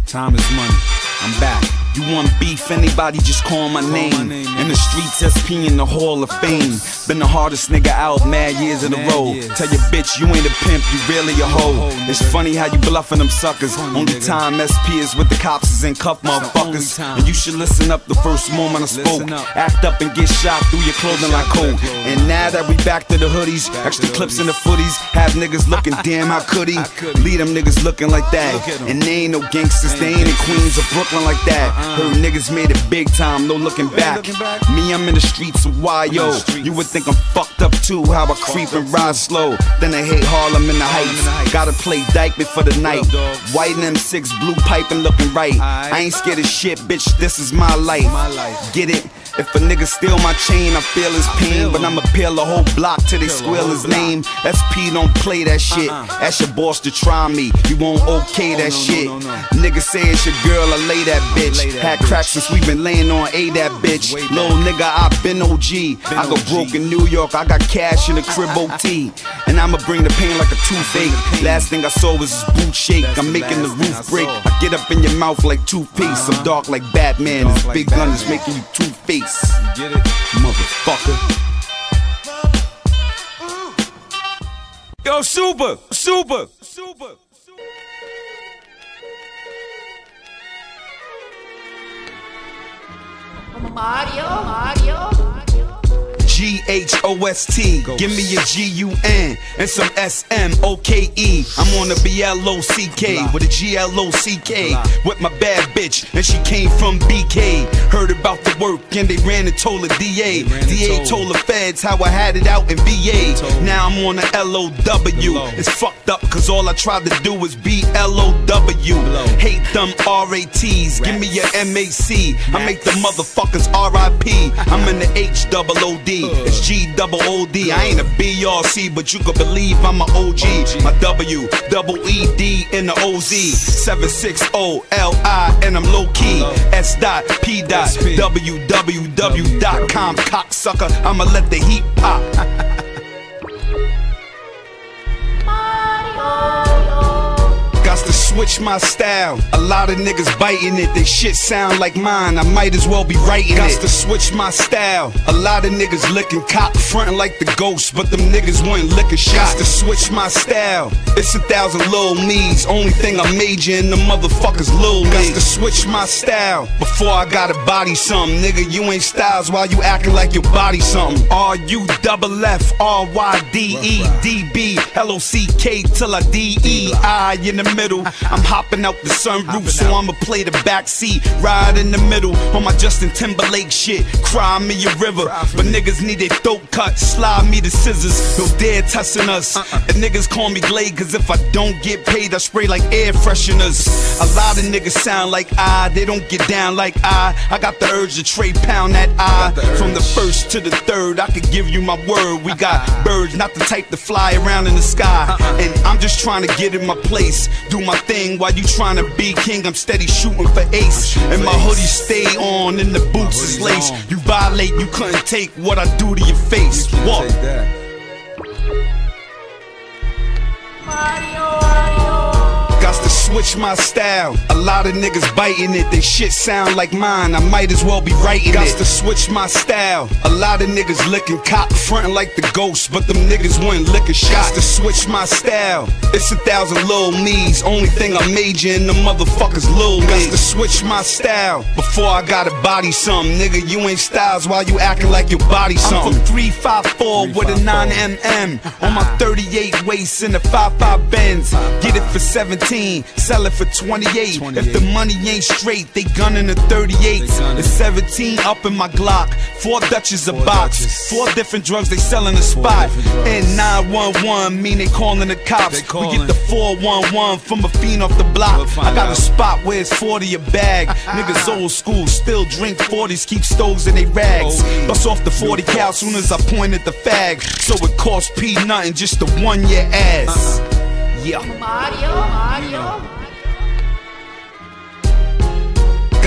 Time is money. I'm back. You want beef, anybody, just call my name. In the streets, SP in the Hall of Fame. Been the hardest nigga out, mad years in a row. Tell your bitch you ain't a pimp, you really a hoe. It's funny how you bluffing them suckers. Only time SP is with the cops is in cuff motherfuckers. And you should listen up the first moment I spoke. Act up and get shot through your clothing like coke. And now that we back to the hoodies, extra clips in the footies, have niggas looking, damn how could he? Leave them niggas looking like that. And they ain't no gangsters, they ain't in Queens or Brooklyn like that. Heard niggas made it big time, no looking back. Me, I'm in the streets of YO. You would think I'm fucked up too, how I creep and ride slow. Then I hate Harlem and the Heights. Gotta play Dykeman for the night. White and M6, blue pipe and looking right. I ain't scared of shit, bitch, this is my life. Get it? If a nigga steal my chain, I feel his pain. But I'ma peel a whole block till they squeal his name. SP don't play that shit. Ask your boss to try me, you won't okay that shit. Nigga say it's your girl, I lay that bitch. Had crack since we been laying on A that bitch. Little nigga, I been OG. I go broke in New York, I got cash in the crib OT. And I'ma bring the pain like a toothache. Last thing I saw was his boot shake. I'm making the roof break. I get up in your mouth like toothpaste. I'm dark like Batman. This big gun is making you two-faced. Get it, motherfucker. Yo, super. Mario. G-H-O-S-T, give me a G-U-N and some S-M-O-K-E. I'm on a B-L-O-C-K with a G-L-O-C-K with my bad bitch, and she came from BK. Heard about the work and they ran and told the DA. DA told the feds how I had it out in VA. Now I'm on the L-O-W. It's fucked up cause all I tried to do was B-L-O-W. Hate them R-A-T's, give me a M-A-C. I make the motherfuckers R-I-P. I'm in the H-O-O-D. It's G-double-O-D. I ain't a B-R-C, but you could believe I'm an OG. My W-double-E-D in the O-Z. 760-L-I and I'm low-key. S.P. www.com, cocksucker. I'ma let the heat pop. Gots to switch my style. A lot of niggas biting it. They shit sound like mine. I might as well be writing it. Gots to switch my style. A lot of niggas licking cock, frontin' like the ghost, but them niggas wouldn't lick a shot. Gots to switch my style. It's 1,000 little me's. Only thing I major in the motherfuckers little me. Gots to switch my style. Before I gotta body something, nigga, you ain't styles while you acting like your body something. R-U-double-F-R-Y-D-E-D-B-L-O-C-K till I D-E-I in the middle. I'm hopping out the sunroof, so I'ma play the backseat, ride in the middle on my Justin Timberlake shit. Cry me a river, but niggas need their throat cut. Slide me the scissors, no dare testing us. The niggas call me Glade, cause if I don't get paid, I spray like air fresheners. A lot of niggas sound like I, they don't get down like I got the urge to trade pound that I. From the first to the third, I could give you my word. We got birds, not the type to fly around in the sky. And I'm just trying to get in my place, do my thing while you trying to be king. I'm steady shooting for ace, and my hoodie stay on, and the boots is lace. You violate, you couldn't take what I do to your face. Walk. Gots to switch my style. A lot of niggas biting it. They shit sound like mine. I might as well be writing it. Gots to switch my style. A lot of niggas licking cock, frontin' like the ghost, but them niggas wouldn't lick a shot. Gots to switch my style. It's 1,000 little me's. Only thing I major in the motherfuckers little me. Gots to switch my style. Before I gotta body something, nigga, you ain't styles while you acting like your body something. I'm from 354 with a 9mm on my 38 waist in a 55 Benz. Get it for 17. Sell it for 28. If the money ain't straight, they gunning the 38s. The 17 up in my Glock. 4 Dutches a box. 4 different drugs they selling a spot. And 911 mean they calling the cops. We get the 411 from a fiend off the block. I got a spot where it's 40 a bag. Niggas old school, still drink 40s, keep stoves in they rags. Bust off the 40 cal soon as I point at the fag. So it costs P nothing just to one your ass. Yeah. Mario.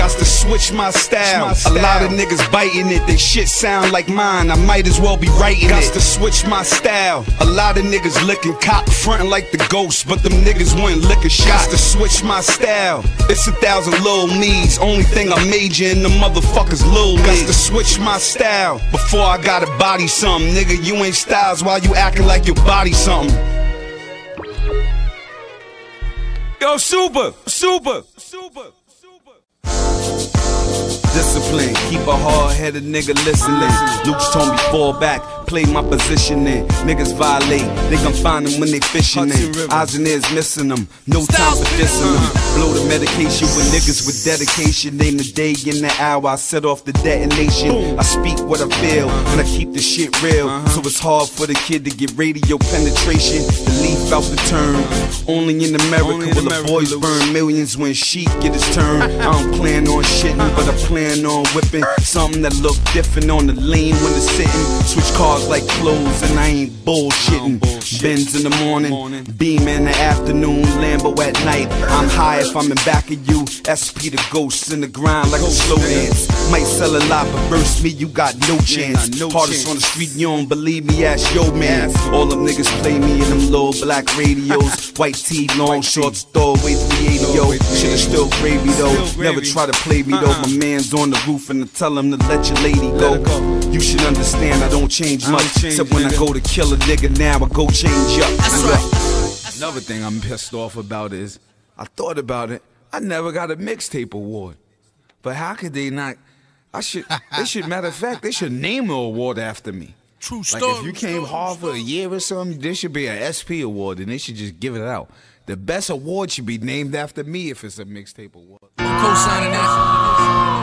got to switch my style. A lot of niggas biting it, they shit sound like mine. I might as well be writing it. Got to switch my style. A lot of niggas licking cock, frontin' like the ghost, but them niggas wouldn't lick a shot. Got to switch my style. It's 1,000 little knees. Only thing I major in the motherfuckers little knees. Got to switch my style. Before I gotta body something, nigga, you ain't styles while you acting like your body something. Yo, super. Discipline, keep a hard-headed nigga listening. Luke's told me fall back, play my position in. Niggas violate, they gon' find them when they fishing in. Eyes and ears missing them, no time for dissing them. Blow the medication with niggas with dedication. Name the day and the hour, I set off the detonation. I speak what I feel, and I keep the shit real. So it's hard for the kid to get radio penetration. The leaf out the turn, only in America will the boys burn millions when she get his turn. I don't plan on shitting, but I plan on whipping something that look different on the lane when it's sitting. Switch cars like clothes, and I ain't bullshitting. Benz in the morning, Beam in the afternoon, Lambo at night. I'm high if I'm in back of you. SP the ghost in the grind like a slow dance. Might sell a lot, but verse me, you got no chance. Hardest on the street, you don't believe me, ask yo man. All them niggas play me in them little black radios. White tee, long shorts, throwaway 380, yo. Shit is still gravy though, never try to play me though. My man's on the roof and I tell him to let your lady go. You should understand I don't change much, except when I go to kill a nigga, now I go change up. Another thing I'm pissed off about is, I thought about it, I never got a mixtape award. But how could they not, they should, matter of fact, they should name an award after me. True story. Like if you came hard for a year or something, there should be an SP award and they should just give it out. The best award should be named after me if it's a mixtape award. Co-signing that.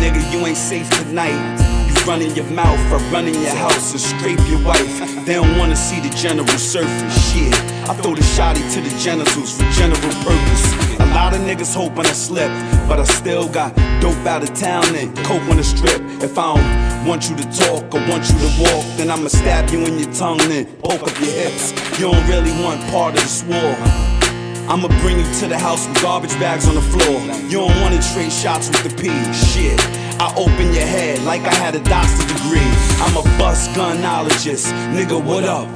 Nigga, you ain't safe tonight. Running your mouth, I run in your house and scrape your wife. They don't wanna see the general surface, shit. I throw the shotty to the genitals for general purpose. A lot of niggas hoping I slip, but I still got dope out of town and coke on the strip. If I don't want you to talk or want you to walk, then I'ma stab you in your tongue and poke up your hips. You don't really want part of this war. I'ma bring you to the house with garbage bags on the floor. You don't wanna trade shots with the P, shit. I open your head like I had a doctorate degree. I'm a bust gunologist. Nigga, what up?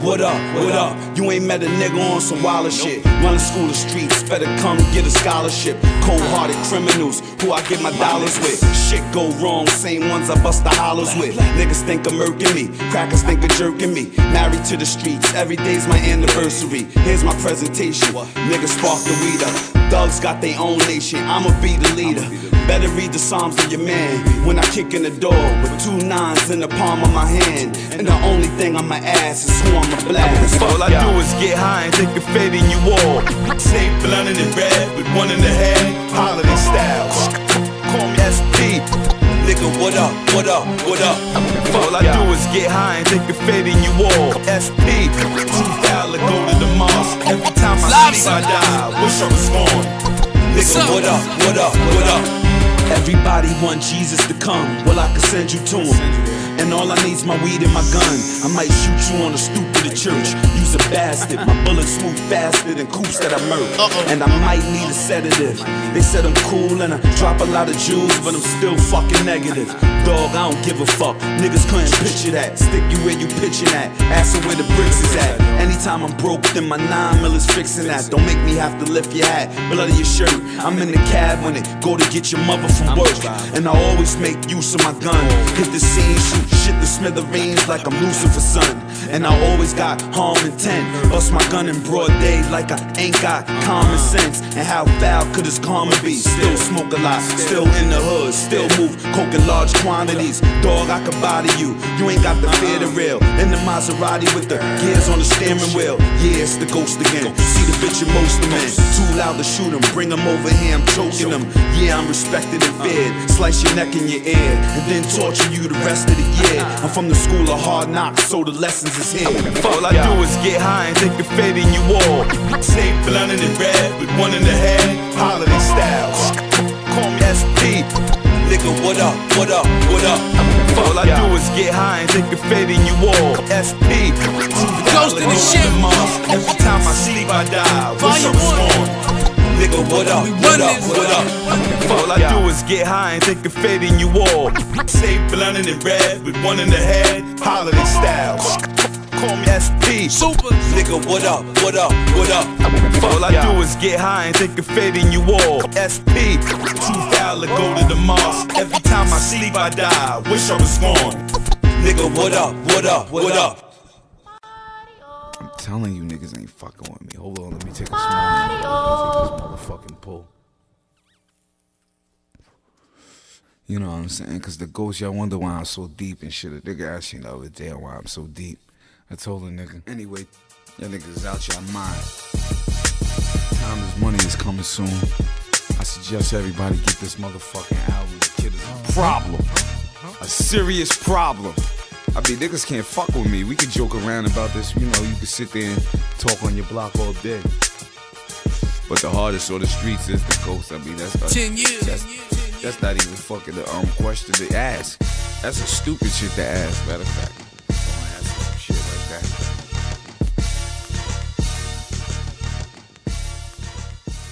You ain't met a nigga on some wilder shit. Running school the streets, better come get a scholarship. Cold-hearted criminals who I get my dollars with. Shit go wrong, same ones I bust the hollows with. Niggas think of murking me, crackers think of jerking me. Married to the streets, every day's my anniversary. Here's my presentation, niggas spark the weed up. Thugs got their own nation, I'ma be the leader. Better read the Psalms of your man when I kick in the door with 2 9s in the palm of my hand. And the only thing on my ass is who I'ma blast. All I do is get high and take a fade in you all. Stay blunted and red with one in the head. Holiday styles, call me SP. Nigga, what up? All I do is get high and take a fade in you all. SP, 2000 go to the mosque. Every time I sleep I die, wish I was gone. Nigga, what up? Everybody want Jesus to come, well I can send you to him. And all I need's my weed and my gun. I might shoot you on the stoop of the church. You's a bastard, my bullets move faster than coops that I murk. And I might need a sedative. They said I'm cool and I drop a lot of jewels, but I'm still fucking negative. Dog, I don't give a fuck, niggas couldn't picture that. Stick you where you pitching at, ask her where the bricks is at. Anytime I'm broke, then my 9mm is fixing that. Don't make me have to lift your hat, blood of your shirt. I'm in the cab when it go to get your mother from work, and I always make use of my gun. Hit the scene, shoot shit to smithereens like I'm Lucifer's son. And I always got harm intent. Bust my gun in broad day like I ain't got common sense. And how foul could this karma be? Still smoke a lot, still in the hood, still move coke in large quantities. Dog, I could body you, you ain't got the fear to rail. In the Maserati with the gears on the steering wheel. Yeah, it's the ghost again. See the bitch in most of men. Too loud to shoot him, bring him over here, I'm choking him. Yeah, I'm respected and feared. Slice your neck in your ear, and then torture you the rest of the year. I'm from the school of hard knocks, so the lessons is here. All I do is get high and take a fade in you all. Stay blunted and red with one in the head. Holiday styles, call me SP. Nigga, what up? All I do is get high and take a fade in you all. SP, ghost in the shit. Every time I sleep, I die. Wish I was born. Nigga, what up? What up? What up? All I do is get high and take a fade in you all. Say blunted and red with one in the head. Holiday styles. Call me SP. Super. Nigga, what up? What up? What up? All I do is get high and take a fade in you all. SP. 2 hours go to the mosque. Every time I sleep, I die. Wish I was gone. Nigga, what up? What up? What up? Telling you niggas ain't fucking with me. Hold on, let me take a small motherfucking pull. You know what I'm saying? Cause the ghost, y'all wonder why I'm so deep and shit. A nigga asked me the other day why I'm so deep. I told the nigga, anyway, that nigga's out your mind. Time is money is coming soon. I suggest everybody get this motherfucking album. The kid is a problem. A serious problem. I mean, niggas can't fuck with me. We can joke around about this. You know, you can sit there and talk on your block all day. But the hardest on the streets is the ghost. I mean, that's not, 10 years. That's not even fucking the question to ask. That's a stupid shit to ask, matter of fact. Don't ask some shit like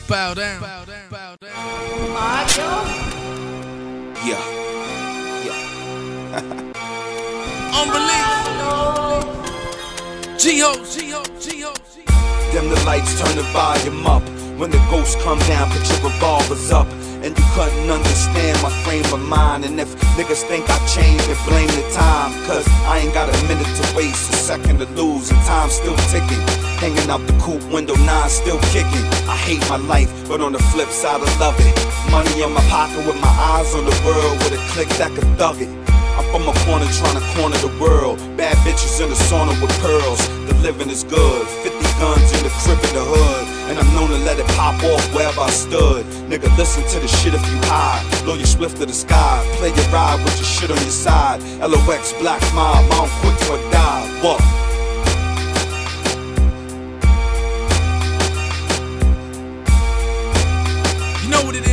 that. Bow down. Bow down. Bow down. Mario? Yeah. Yeah. Unbelievable. G-O. Them the lights turn the volume up. When the ghosts come down, put your revolvers up. And you couldn't understand my frame of mind. And if niggas think I changed, then blame the time. Cause I ain't got a minute to waste, a second to lose. And time's still ticking. Hanging out the coupe window, 9 still kicking. I hate my life, but on the flip side I love it. Money in my pocket with my eyes on the world. With a click that could thug it. I'm from a corner trying to corner the world. Bad bitches in the sauna with pearls. The living is good. 50 guns in the crib in the hood. And I'm known to let it pop off wherever I stood. Nigga, listen to the shit if you hide. Blow your swift to the sky. Play your ride with your shit on your side. LOX, black mob, I'm quick to a dive. What? You know what it is?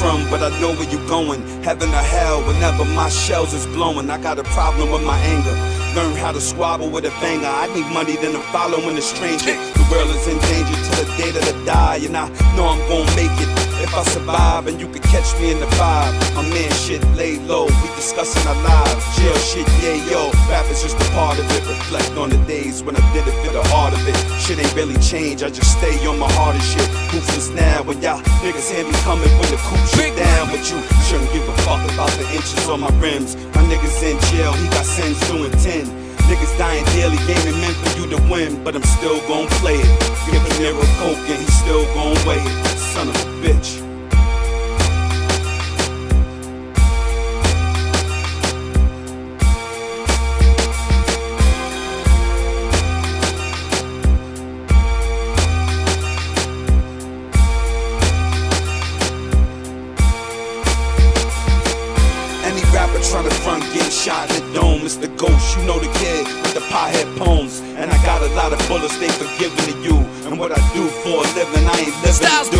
From, but I know where you going. Heaven or hell, whenever my shells is blowing. I got a problem with my anger. Learn how to squabble with a banger. I need money, then I'm following a stranger. The world is in danger till the day that I die. And I know I'm gonna make it if I survive. And you can catch me in the vibe. My man shit laid low, we discussing our lives. Jail shit, yeah, yo. Rap is just a part of it. Reflect on the days when I did it for the art of it. Shit ain't really changed, I just stay on my heart and shit. Ruthless now, when y'all niggas hear me coming when the coop shit down. But you shouldn't give a fuck about the inches on my rims. My niggas in jail, he got sins doing 10. Niggas dying daily, game ain't meant for you to win. But I'm still gon' play it. Give a nigga a coke and he still gon' weigh it. Son of a bitch. Trying to front, get shot in the dome. It's the ghost, you know the kid with the pothead poems. And I got a lot of bullets, they forgiving to you. And what I do for a living, I ain't living to do.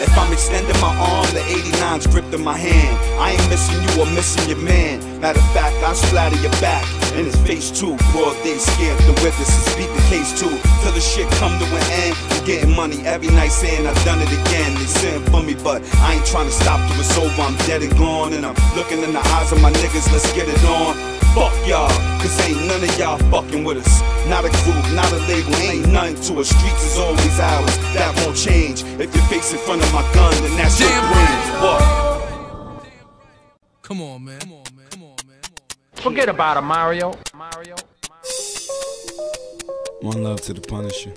If I'm extending my arm, the 89's gripped in my hand. I ain't missing you or missing your man. Matter of fact, I splatter your back in his face too. Broad day scared, the witnesses beat the case too. Till the shit come to an end. I'm getting money every night saying I done it again. They saying for me, but I ain't trying to stop till it's over. I'm dead and gone, and I'm looking in the eyes of my niggas. Let's get it on. Fuck y'all, cause ain't none of y'all fucking with us. Not a group, not a label, ain't nothing to us. Streets is always ours, that won't change. If your face in front of my gun, then that's damn your brain. Fuck. Come on, man. Come on, man. Come on, man. Forget about it, Mario. One love to the Punisher.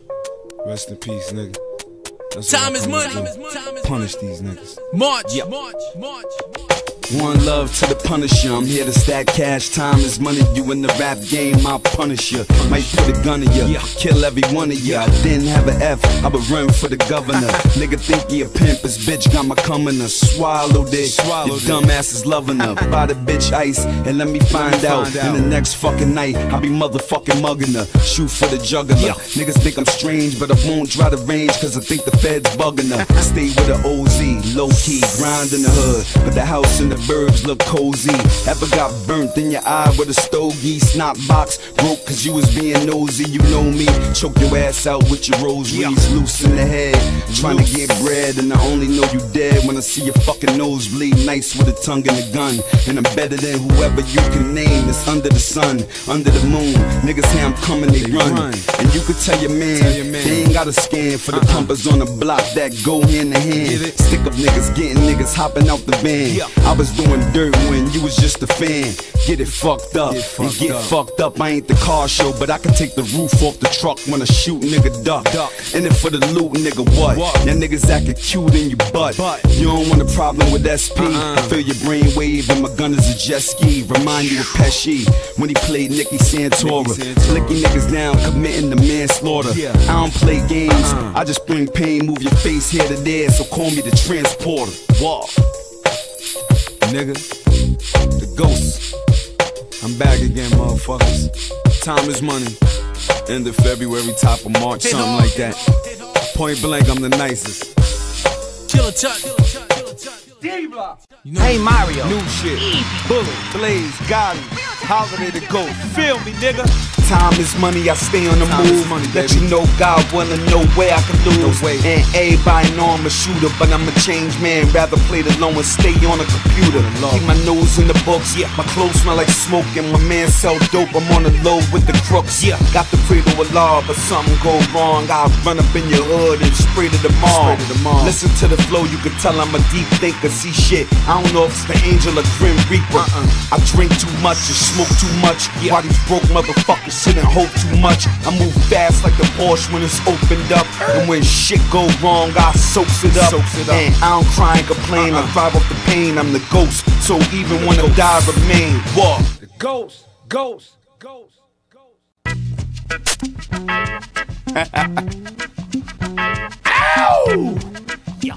Rest in peace, nigga. That's time is money. Punish these niggas. March. One love to the punisher, I'm here to stack cash, time is money. You in the rap game, I'll punish ya. Might put a gun in ya, kill every one of ya. I didn't have a F, I would run for the governor. Nigga think he a pimp, his bitch got my coming to swallow this. Your dumb ass is loving her. Buy the bitch ice and let me find out. In the next fucking night, I'll be motherfucking mugging her. Shoot for the juggler. Niggas think I'm strange, but I won't try to range, cause I think the feds bugging her. I stay with the OZ, low key, grind in the hood, but the house in the burbs look cozy. Ever got burnt in your eye with a stogie? Snot box broke cause you was being nosy. You know me, choke your ass out with your rosaries. Loose in the head, trying to get bread, and I only know you dead when I see your fucking nose bleed. Nice with a tongue and a gun, and I'm better than whoever you can name. It's under the sun, under the moon. Niggas say I'm coming, they run. And you could tell your man, they ain't got a scan for the pumpers on the block that go hand in hand. Stick up niggas, getting niggas hopping out the van. I was doing dirt when you was just a fan. Get it fucked up, and get fucked up. I ain't the car show, but I can take the roof off the truck when I shoot nigga duck. In it for the loot, nigga, what? Y'all niggas acting cute in your butt. You don't want a problem with SP. I feel your brain wave and my gun is a jet ski. Remind you of Pesci when he played Nicky Santora. Flicking niggas down, committing the manslaughter. I don't play games, I just bring pain. Move your face here to there, so call me the transporter. Nigga, the ghost. I'm back again, motherfuckers. Time is money. End of February, top of March, something like that. Point blank, I'm the nicest. Killer Chuck. Hey Mario. New shit. Bullet, Blaze, Gotti, Holiday to go. Feel me, nigga. Time is money, I stay on the move. Let you know God willing, no way I can lose. And everybody know I'm a shooter, but I'm a changed man. Rather play the low and stay on a computer. Keep my nose in the books, my clothes smell like smoke, and my man sell dope. I'm on the low with the crooks. Got the pray to Allah, but something go wrong, I'll run up in your hood and spray to the mall. Listen to the flow, you can tell I'm a deep thinker. See shit, I don't know if it's the angel or Grim Reaper. I drink too much and smoke too much. Why these broke motherfuckers shouldn't hope too much. I move fast like the Porsche when it's opened up, and when shit go wrong, I soaks it up. And I don't cry and complain, I drive off the pain. I'm the ghost, so even when I die, remain. The ghost, ghost, ghost, ghost. Ow! I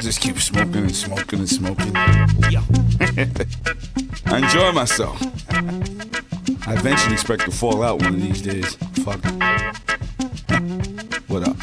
just keep smoking and smoking and smoking. I enjoy myself. I eventually expect to fall out one of these days. Fuck it. What up?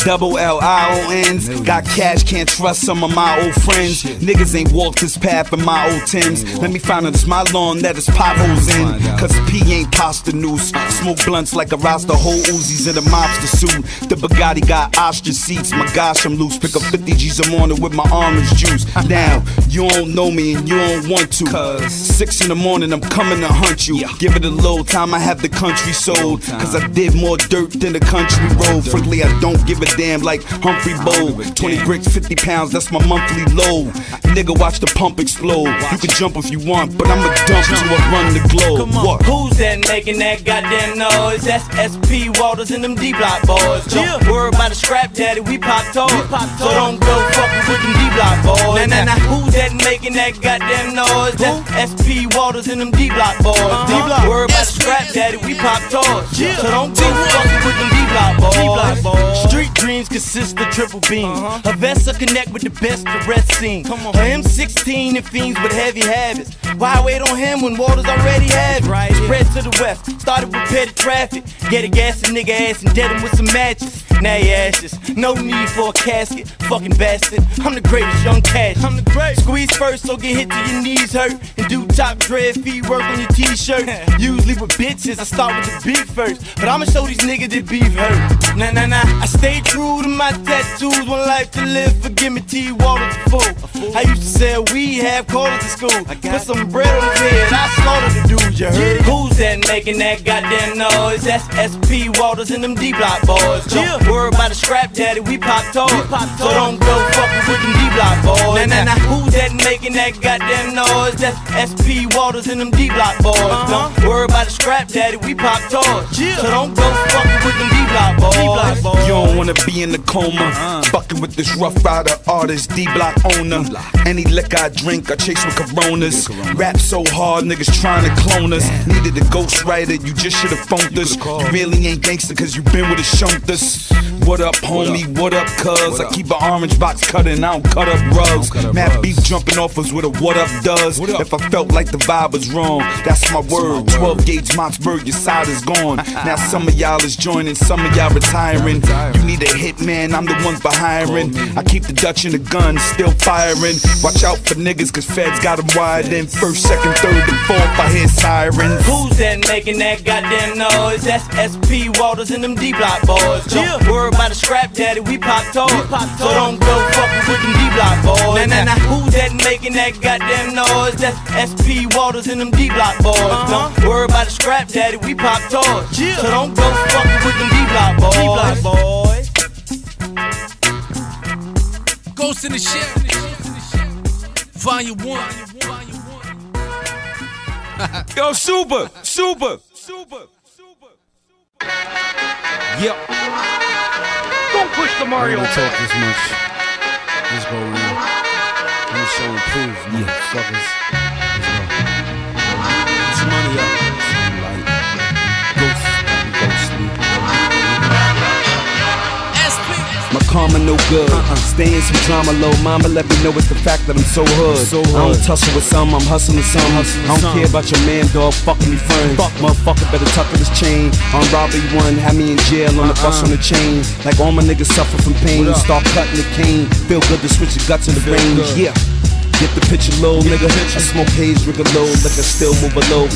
MILLIONs. Got cash, can't trust some of my old friends. Niggas ain't walked this path in my old Tims. Let me find out it's my lawn that is potholes in. Cause P ain't pasta noose. Smoke blunts like a roster, whole Uzis in a mobster suit. The Bugatti got ostrich seats. My gosh, I'm loose. Pick up 50 G's a morning with my orange juice. Now, you don't know me and you don't want to. Cause 6 in the morning, I'm coming to hunt you. Give it a little time, I have the country sold. Cause I did more dirt than the country road. Frankly, I don't give a damn like Humphrey Bowe. 20 bricks, 50 pounds, that's my monthly low. Nigga, watch the pump explode. You can jump if you want, but I'ma dump till I run the globe. Who's that making that goddamn noise? That's SP Walters and them D-Block boys. Don't worry about the scrap daddy, we pop toys. So don't go fucking with them D-Block boys. Now, who's that making that goddamn noise? That's SP Walters and them D-Block boys. Don't worry about the scrap daddy, we pop toys. So don't go fucking with them D-Block boys. Street dreams consist of triple beam. Her vests are connect with the best the red scene. Her M16 and fiends with heavy habits. Why wait on him when Walters already have it? Spread to the west, started with petty traffic. Get a gas and nigga ass and dead him with some matches. Now he ashes, no need for a casket. Fucking bastard, I'm the greatest young cash. I'm the greatest. Squeeze first, so get hit till your knees hurt. And do top dread feet work on your t-shirt. Usually with bitches, I start with the beat first. But I'ma show these niggas that beef hurt. I stay true to my tattoos. One life to live, forgive me, T. Walters a fool. I used to sell weed, have quarters at school. Put some bread on his head, I slaughtered the dudes, you heard. Who's that making that goddamn noise? That's SP Walters and them D-Block boys. worried about a scrap daddy, we pop toys. So don't go fucking with them D-Block boys. Now, who's that making that goddamn noise? That's SP Waters and them D-Block boys. Don't worry about a scrap daddy, we pop toys. So don't go fucking with them D-Block boys. You don't wanna be in the coma, fucking with this rough rider artist, D-Block owner. Any liquor I drink, I chase with Coronas. Rap so hard, niggas trying to clone us. Needed a ghostwriter, you just should've phoned us. You really ain't gangster, cause you been with a shumptus. What up, homie? What up, cuz? I keep an orange box cutting, I don't cut up rugs. Mad beef jumping off us with a what up does. If I felt like the vibe was wrong, that's my word. 12 gauge Montsburg, your side is gone. Now some of y'all is joining, some of y'all retiring. You need a hit man, I'm the one for hiring. I keep the Dutch in the gun, still firing. Watch out for niggas, cause feds got them wide in. First, second, third, and fourth, I hear sirens. Who's that making that goddamn noise? That's SP Waters and them D-Block boys. Don't worry about a scrap daddy, we pop toys. So don't go fucking with them D-Block boys. Now, who's that making that goddamn noise? That's SP Waters and them D-Block boys. Don't worry about a scrap daddy, we pop toys. So don't go fucking with them D-Block boys. Ghost in the Shell, Volume 1. Yo, super. Yep. Don't push the Mario. I don't talk this much. Let's go real. I'm so improved, motherfuckers. Let's go. It's money up. Sunlight. Ghost. My karma no good. Stay in some drama, low mama. Let me know it's the fact that I'm so hood. I don't tussle with some, I'm hustling some. I don't care about your man, dog. Fucking me friends. Motherfucker better tuck up his chain. On robbery one, had me in jail on the bus on the chain. Like all my niggas suffer from pain. Start cutting the cane. Feel good to switch your guts in the range. Get the picture low, nigga. I smoke haze, rigor low, like I still move a low.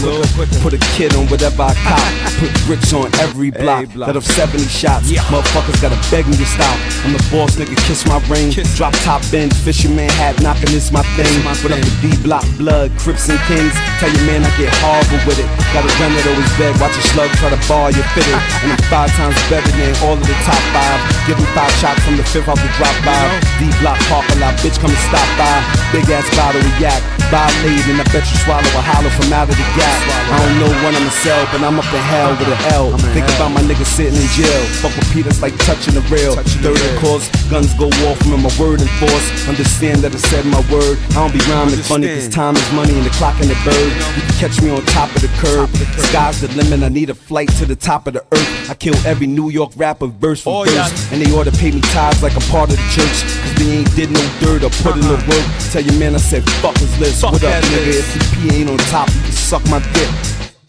Put a kid on whatever I cop. Put bricks on every block. Let off 70 shots. Motherfuckers gotta beg me to stop. I'm the boss, nigga. Kiss my ring. Drop top bend, fisherman hat knocking. It's my thing. What up with D-Block blood, Crips and Kings? Tell your man I get horrible with it. Gotta run it always bad. Watch a slug try to bar your fitted. And I'm 5 times better than all of the top 5. Give me 5 shots from the 5th off the drop by. D-Block parking lot, bitch, come and stop by. Big ass bottle of yak, violate, and I bet you swallow a hollow from out of the gap. I don't know when I'ma sell, but I'm up in hell with an L. Think about my niggas sitting in jail. Fuck with Peter's like touching the rail. Third and course, guns go off from my word and force. Understand that I said my word. I don't be rhyming funny, cause time is money and the clock and the bird. You can catch me on top of the curb. Sky's the limit, I need a flight to the top of the earth. I kill every New York rapper verse for verse. And they ought to pay me tithes like I'm part of the church. Cause they ain't did no dirt or put in the work. Tell your man I said fuck his list. What up, nigga? If the P ain't on top, you can suck my dick.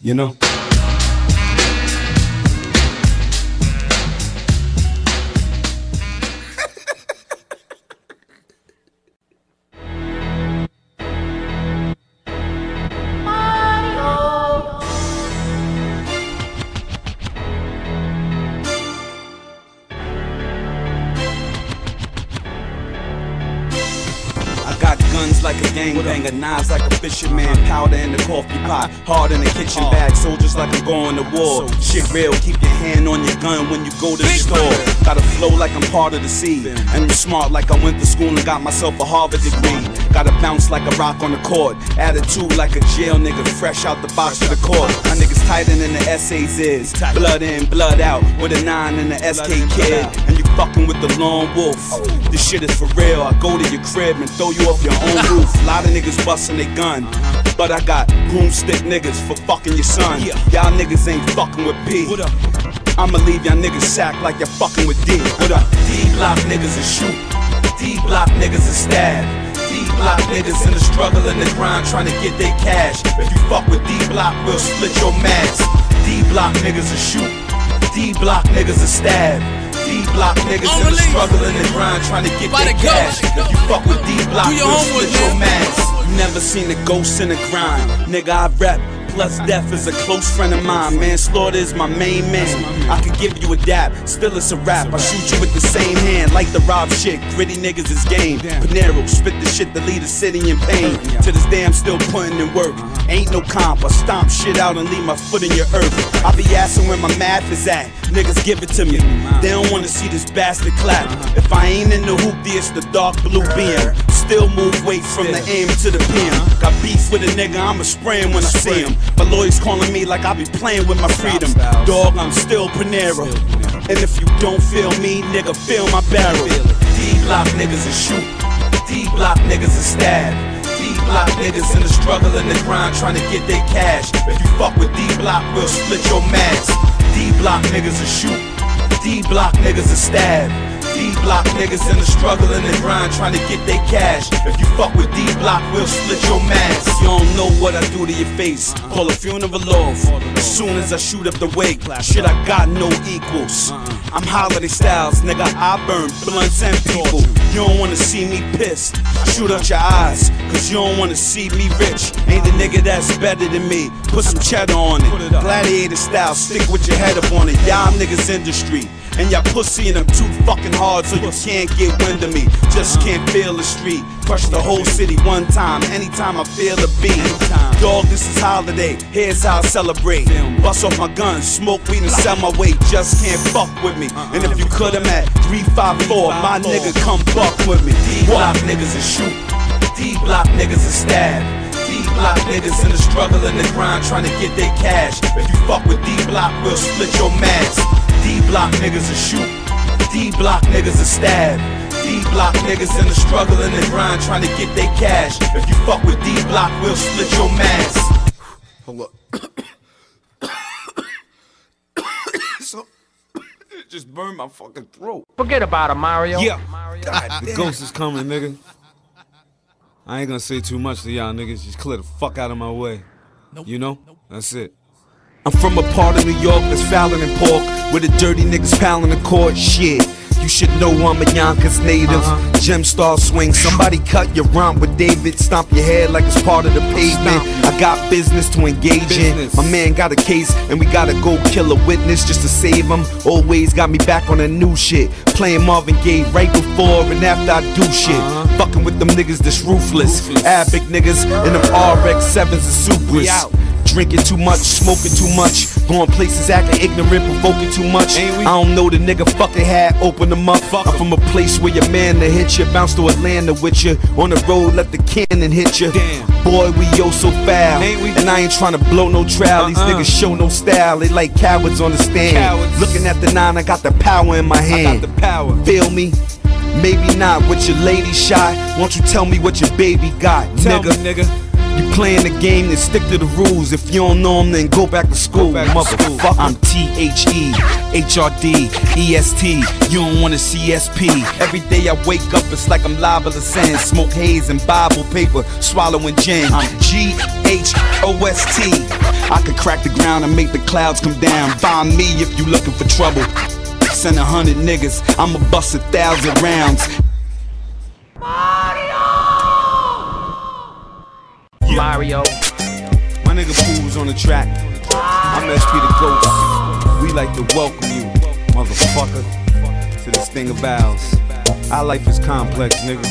You know? Like a gangbanger, knives like a fisherman, powder in the coffee pot, hard in the kitchen bag, soldiers like I'm going to war. Shit real, keep your hand on your gun when you go to the store. Gotta flow like I'm part of the sea, and I'm smart like I went to school and got myself a Harvard degree. Gotta bounce like a rock on the court, attitude like a jail nigga, fresh out the box to the court. My niggas tighter than the essays is, blood in, blood out, with a 9 and the SK kid, and you fucking with the lone wolf. This shit is for real, I go to your crib and throw you off your own roof. A lot of niggas bustin' their gun, but I got broomstick niggas for fucking your son. Y'all niggas ain't fucking with P. I'ma leave y'all niggas sacked like y'all fucking with D. D-Block niggas is shoot, D-Block niggas is stab, D-Block niggas in the struggle and the grind trying to get their cash. If you fuck with D-Block, we'll split your mask. D-Block niggas is shoot, D-Block niggas is stab. D-Block niggas in the struggle and the grind trying to get their cash. If you fuck with D-Block, we'll split your mask. You never seen a ghost in the grind. Nigga, I rap, plus death is a close friend of mine. Manslaughter is my main man. I could give you a dap, still it's a rap. I shoot you with the same hand, like the Rob shit. Gritty niggas is game. Panero, spit the shit that leave the city in pain. To this day I'm still putting in work. Ain't no comp, I stomp shit out and leave my foot in your earth. I be asking where my math is at, niggas give it to me. They don't wanna see this bastard clap. If I ain't in the hoop, it's the dark blue beam. Still move weight from the M to the PM. Got beef with a nigga, I'ma spray him when I see him. My lawyer's calling me like I be playing with my freedom. Dog, I'm still Panera. And if you don't feel me, nigga, feel my barrel. D-block niggas and shoot. D-block niggas and stab. D-block niggas in the struggle and the grind trying to get their cash. If you fuck with D-block, we'll split your mask. D-block niggas and shoot. D-block niggas and stab. D-block niggas in the struggle and the grind trying to get their cash. If you fuck with D-block, we'll split your mask. You don't know what I do to your face. Call a funeral off. As soon as I shoot up the wake, shit, I got no equals. I'm Holiday Styles, nigga, I burn blunts and people. You don't wanna see me pissed, shoot out your eyes, cause you don't wanna see me rich. Ain't the nigga that's better than me, put some cheddar on it. Gladiator style, stick with your head up on it. Y'all niggas industry, and y'all pussy and I'm too fucking hard, so you can't get wind of me. Just can't feel the street, crush the whole city one time, anytime I feel the beat. Dog, this is Holiday, here's how I celebrate. Bust off my gun, smoke weed and sell my weight. Just can't fuck with me, and if you could, I'm at 354, my nigga, come fuck with me. D-block niggas and shoot, D-block niggas and stab. D-block niggas in the struggle and the grind trying to get their cash. If you fuck with D-block, we'll split your mask. D-block niggas and shoot, D-block niggas and stab. D-block niggas in the struggle and the grind trying to get their cash. If you fuck with D-block, we'll split your mask. Hold up. So, it just burned my fucking throat. Forget about it, Mario. Yeah. God, the ghost is coming, nigga. I ain't gonna say too much to y'all niggas. Just clear the fuck out of my way. Nope. You know? Nope. That's it. I'm from a part of New York that's fouling and pork, where the dirty niggas palin' the court shit. You should know I'm a Yonkers native. Gem star swing, somebody cut your romp with David. Stomp your head like it's part of the pavement. I got business to engage in. My man got a case and we gotta go kill a witness just to save him. Always got me back on that new shit, playing Marvin Gaye right before and after I do shit. Fucking with them niggas that's ruthless, Arabic niggas and them RX7s and Supras. Drinking too much, smoking too much, going places acting ignorant, provoking too much. I don't know the nigga fucking had, open them up. I'm from a place where your man to hit you, bounce to Atlanta with you. On the road, let the cannon hit you. Damn. Boy, we yo so foul, and I ain't tryna blow no trial. These niggas show no style, they like cowards on the stand. Looking at the nine, I got the power in my hand. I got the power. Feel me? Maybe not with your lady shot. Won't you tell me what your baby got, nigga? You playing the game, then stick to the rules. If you don't know them, then go back to school. Motherfucker, I'm T-H-E, H-R-D, E-S-T. You don't want a C-S-P. Every day I wake up, it's like I'm liable to sin. Smoke haze and Bible paper, swallowing gin. I'm G-H-O-S-T. I can crack the ground and make the clouds come down. Find me if you looking for trouble. Send 100 niggas, I'ma bust 1,000 rounds. Mario. My nigga Pooh's on the track. I'm SP the Ghost. We like to welcome you, motherfucker, to this thing of ours. Our life is complex, nigga.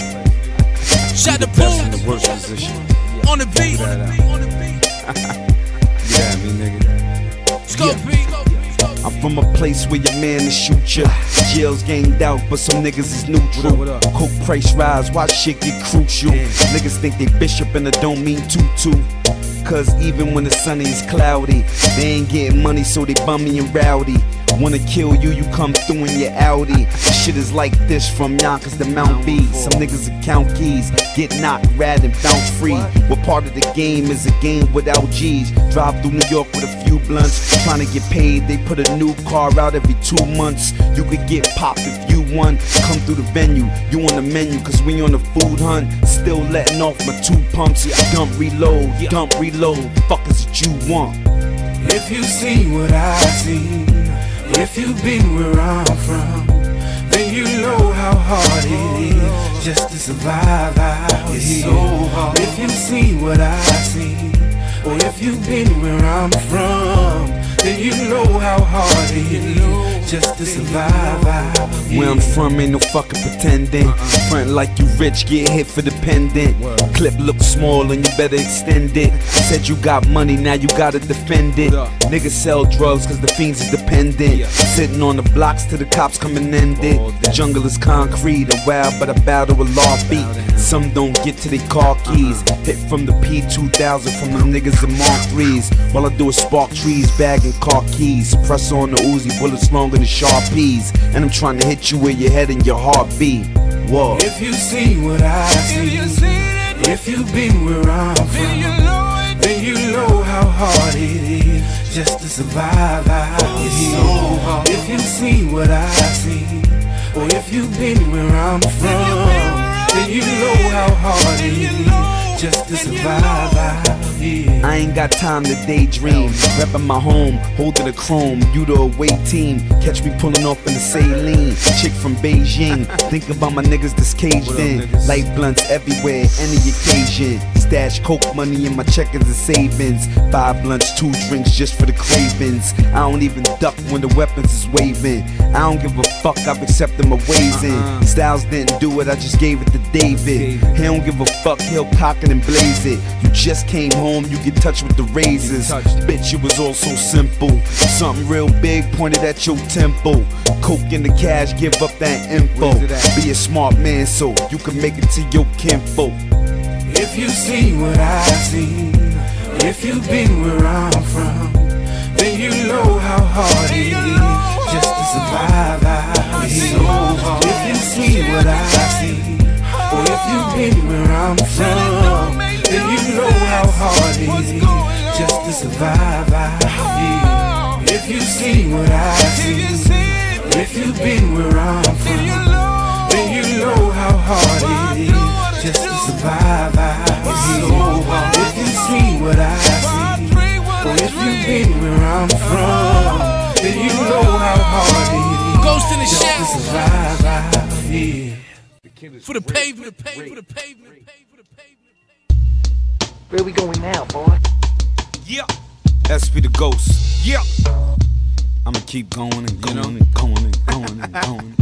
Shut the best in the worst position. On the beat. Yeah, I mean, nigga. Let's go, B. I'm from a place where your man to shoot ya. Jail's ganged out, but some niggas is neutral. Coke price rise, why shit get crucial? Niggas think they bishop and I don't mean tutu. Cause even when the sun is cloudy, they ain't getting money, so they bummy and rowdy. Wanna kill you, you come through in your Audi. Shit is like this from Yonkers to Mount B. Some niggas account keys, get knocked, rad and bounce free. What part of the game is a game without G's? Drive through New York with a few blunts, trying to get paid, they put a new car out every 2 months. You could get popped if you won. Come through the venue, you on the menu, cause we on the food hunt. Still letting off my 2 pumps, dump reload, dump reload. Fuck is what you want? If you see what I see, if you've been where I'm from, then you know how hard it is just to survive out here. If you've seen what I see, or if you've been where I'm from, then you know how hard it is just to survive. Where I'm from ain't no fucking pretending. Front like you rich, get hit for the pendant. Clip look small and you better extend it. Said you got money, now you gotta defend it. Niggas sell drugs cause the fiends is dependent. Sitting on the blocks till the cops come and end it. The jungle is concrete, a wild but I bow to a law beat. Some don't get to their car keys. Hit from the P2000 from them niggas in Mark 3s. All I do is spark trees, bagging car keys. Press on the Uzi, bullets longer than Sharpies. And I'm trying to hit you with your head and your heartbeat. Whoa. If you see what I see, if you've been where I'm from, then you know how hard it is just to survive out here. If you see what I see, or if you've been where I'm from, then you know how hard it is just to survive out here. I ain't got time to daydream. Reppin' my home, holding a chrome. You the away team, catch me pulling off in the saline. Chick from Beijing, think about my niggas that's caged in. Light blunts everywhere, any occasion. Stash coke money in my checkers and savings. 5 blunts, 2 drinks just for the cravings. I don't even duck when the weapons is waving. I don't give a fuck, I've accepted my ways in. Styles didn't do it, I just gave it to David. He don't give a fuck, he'll cock it and blaze it. You just came home, you get touched with the razors. Bitch, it was all so simple. Something real big pointed at your temple. Coke in the cash, give up that info. Be a smart man so you can make it to your kinfolk. If you see what I see, if you've been where I'm from, then you know how hard it is just to survive out here. If you see what I see, or if you've been where I'm from, then you know how hard it is just to survive out here. If you see what I see, if you've been where I'm from, then you know how hard it is just to survive out here. If you see what I see, or if you've been where I'm from, then you know how hard it is just to survive out here. For the pavement, for the pavement, for the pavement. Where we going now, boy? Yeah. SP the Ghost. Yeah. I'ma keep going and going and going and going and going.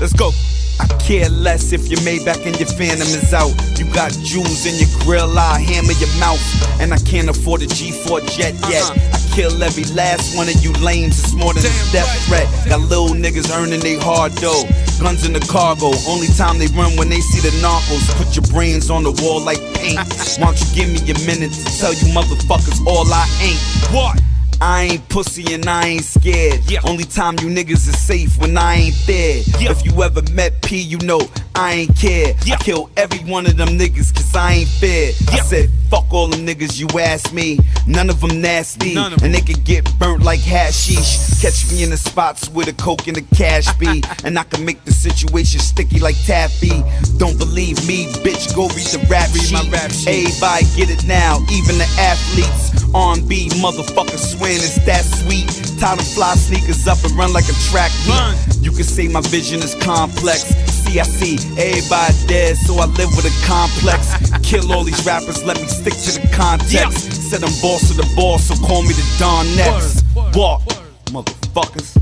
Let's go. I care less if your Maybach and your Phantom is out. You got jewels in your grill, I'll hammer your mouth. And I can't afford a G4 jet yet. I kill every last one of you lames, it's more than a death threat. Got little niggas earning they hard dough. Guns in the cargo, only time they run when they see the narcos. Put your brains on the wall like paint. Why don't you give me a minute to tell you motherfuckers all I ain't. What? I ain't pussy and I ain't scared. Only time you niggas is safe when I ain't there. If you ever met P, you know I ain't care. I kill every one of them niggas cause I ain't fair. I said fuck all them niggas you asked me. None of them nasty, and they could get burnt like hashish. Catch me in the spots where the coke and the cash be. And I can make the situation sticky like taffy. Don't believe me, bitch, go read the rap sheet. Everybody get it now, even the athletes. R&B motherfucker swing, it's that sweet. Tie them fly sneakers up and run like a track meet. You can say my vision is complex. See, I see everybody dead, so I live with a complex. Kill all these rappers, let me stick to the context. Said I'm boss of the boss, so call me the Don next. Walk, motherfuckers.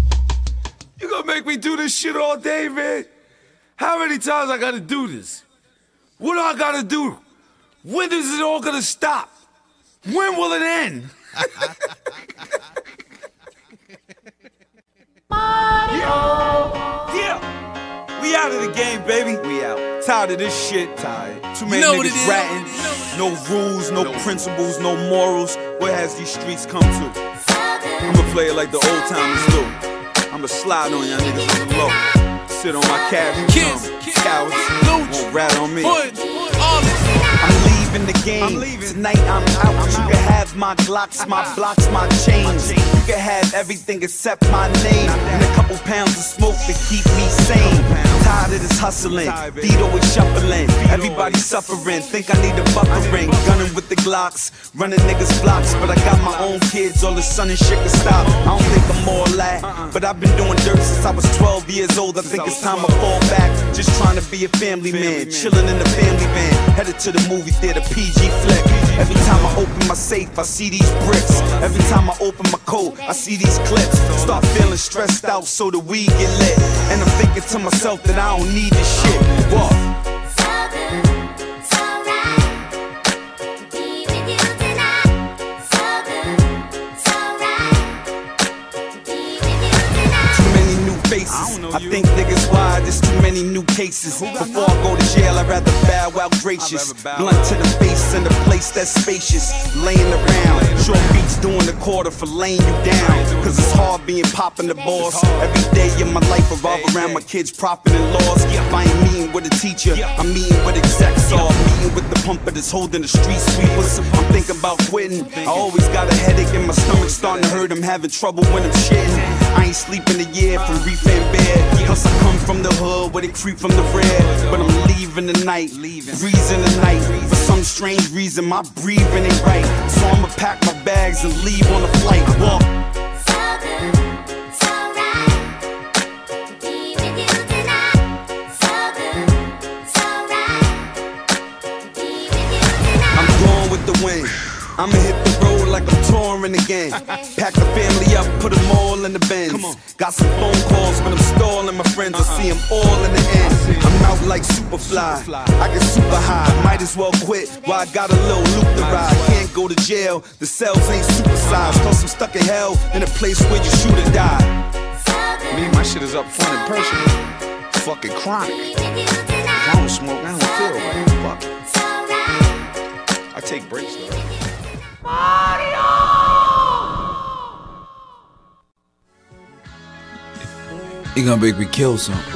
You gonna make me do this shit all day, man? How many times I gotta do this? What do I gotta do? When is it all gonna stop? When will it end? Yeah. We out of the game, baby. We out. Tired of this shit. Tired. Too many niggas ratting. No rules, no principles, no morals. What has these streets come to? I'ma play it like the old timers do. I'ma slide on y'all niggas with the low. Sit on my cabin. Cowards won't rat on me. I'm leaving the game, tonight I'm out. You can have my Glocks, my blocks, my chains. You can have everything except my name. And a couple pounds of smoke to keep me sane. Tired of this hustling, feet always shuffling, everybody suffering. Think I need a buffering, gunning with the Glocks, running niggas blocks. But I got my own kids, all the sun and shit can stop. I don't think I'm all that, but I've been doing dirt since I was 12 years old. I think it's time I fall back, just trying to be a family man, chilling in the family van, headed to the movie theater, PG flick. Every time I open my safe, I see these bricks. Every time I open my coat, I see these clips. Start feeling stressed out, so the weed get lit, and I'm thinking to myself that I don't need this shit. Whoa. I think niggas wide, there's too many new cases. Before I go to jail, I'd rather bow out gracious. Blunt to the face in a place that's spacious. Laying around, short beats doing the quarter for laying you down. Cause it's hard being popping the balls. Every day in my life revolve around my kids propping and laws. If I ain't meeting with a teacher, I'm meeting with execs. Or I'm meeting with the pumper that's holding the street sweepers. I'm thinking about quitting. I always got a headache and my stomach starting to hurt. I'm having trouble when I'm shitting. I ain't sleeping a year for reef in bed. Plus I come from the hood with a creep from the red. But I'm leaving the night, breezing the night. For some strange reason my breathing ain't right, so I'ma pack my bags and leave on a flight. Walk. I'm going with the wind, I'ma hit the road like I'm touring again. Pack the family up, put them all in the bins. Got some phone calls when I'm stalling my friends. I see them all in the end. I'm out like Superfly, I get super high. Might as well quit while I got a little loop to ride. Can't go to jail, the cells ain't supersized. Cause I'm stuck in hell in a place where you shoot or die. Me, my shit is up front and personal. Fucking chronic. If I don't smoke, I don't feel right. Fuck it. I take breaks though. You're gonna make me kill something.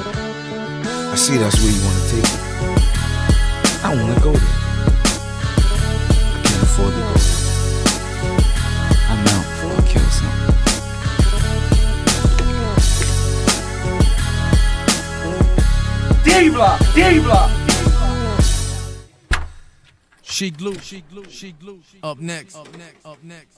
I see that's where you wanna take it. I wanna go there. I can't afford to go there. I'm out for a kill something. D-block. She glue, up next.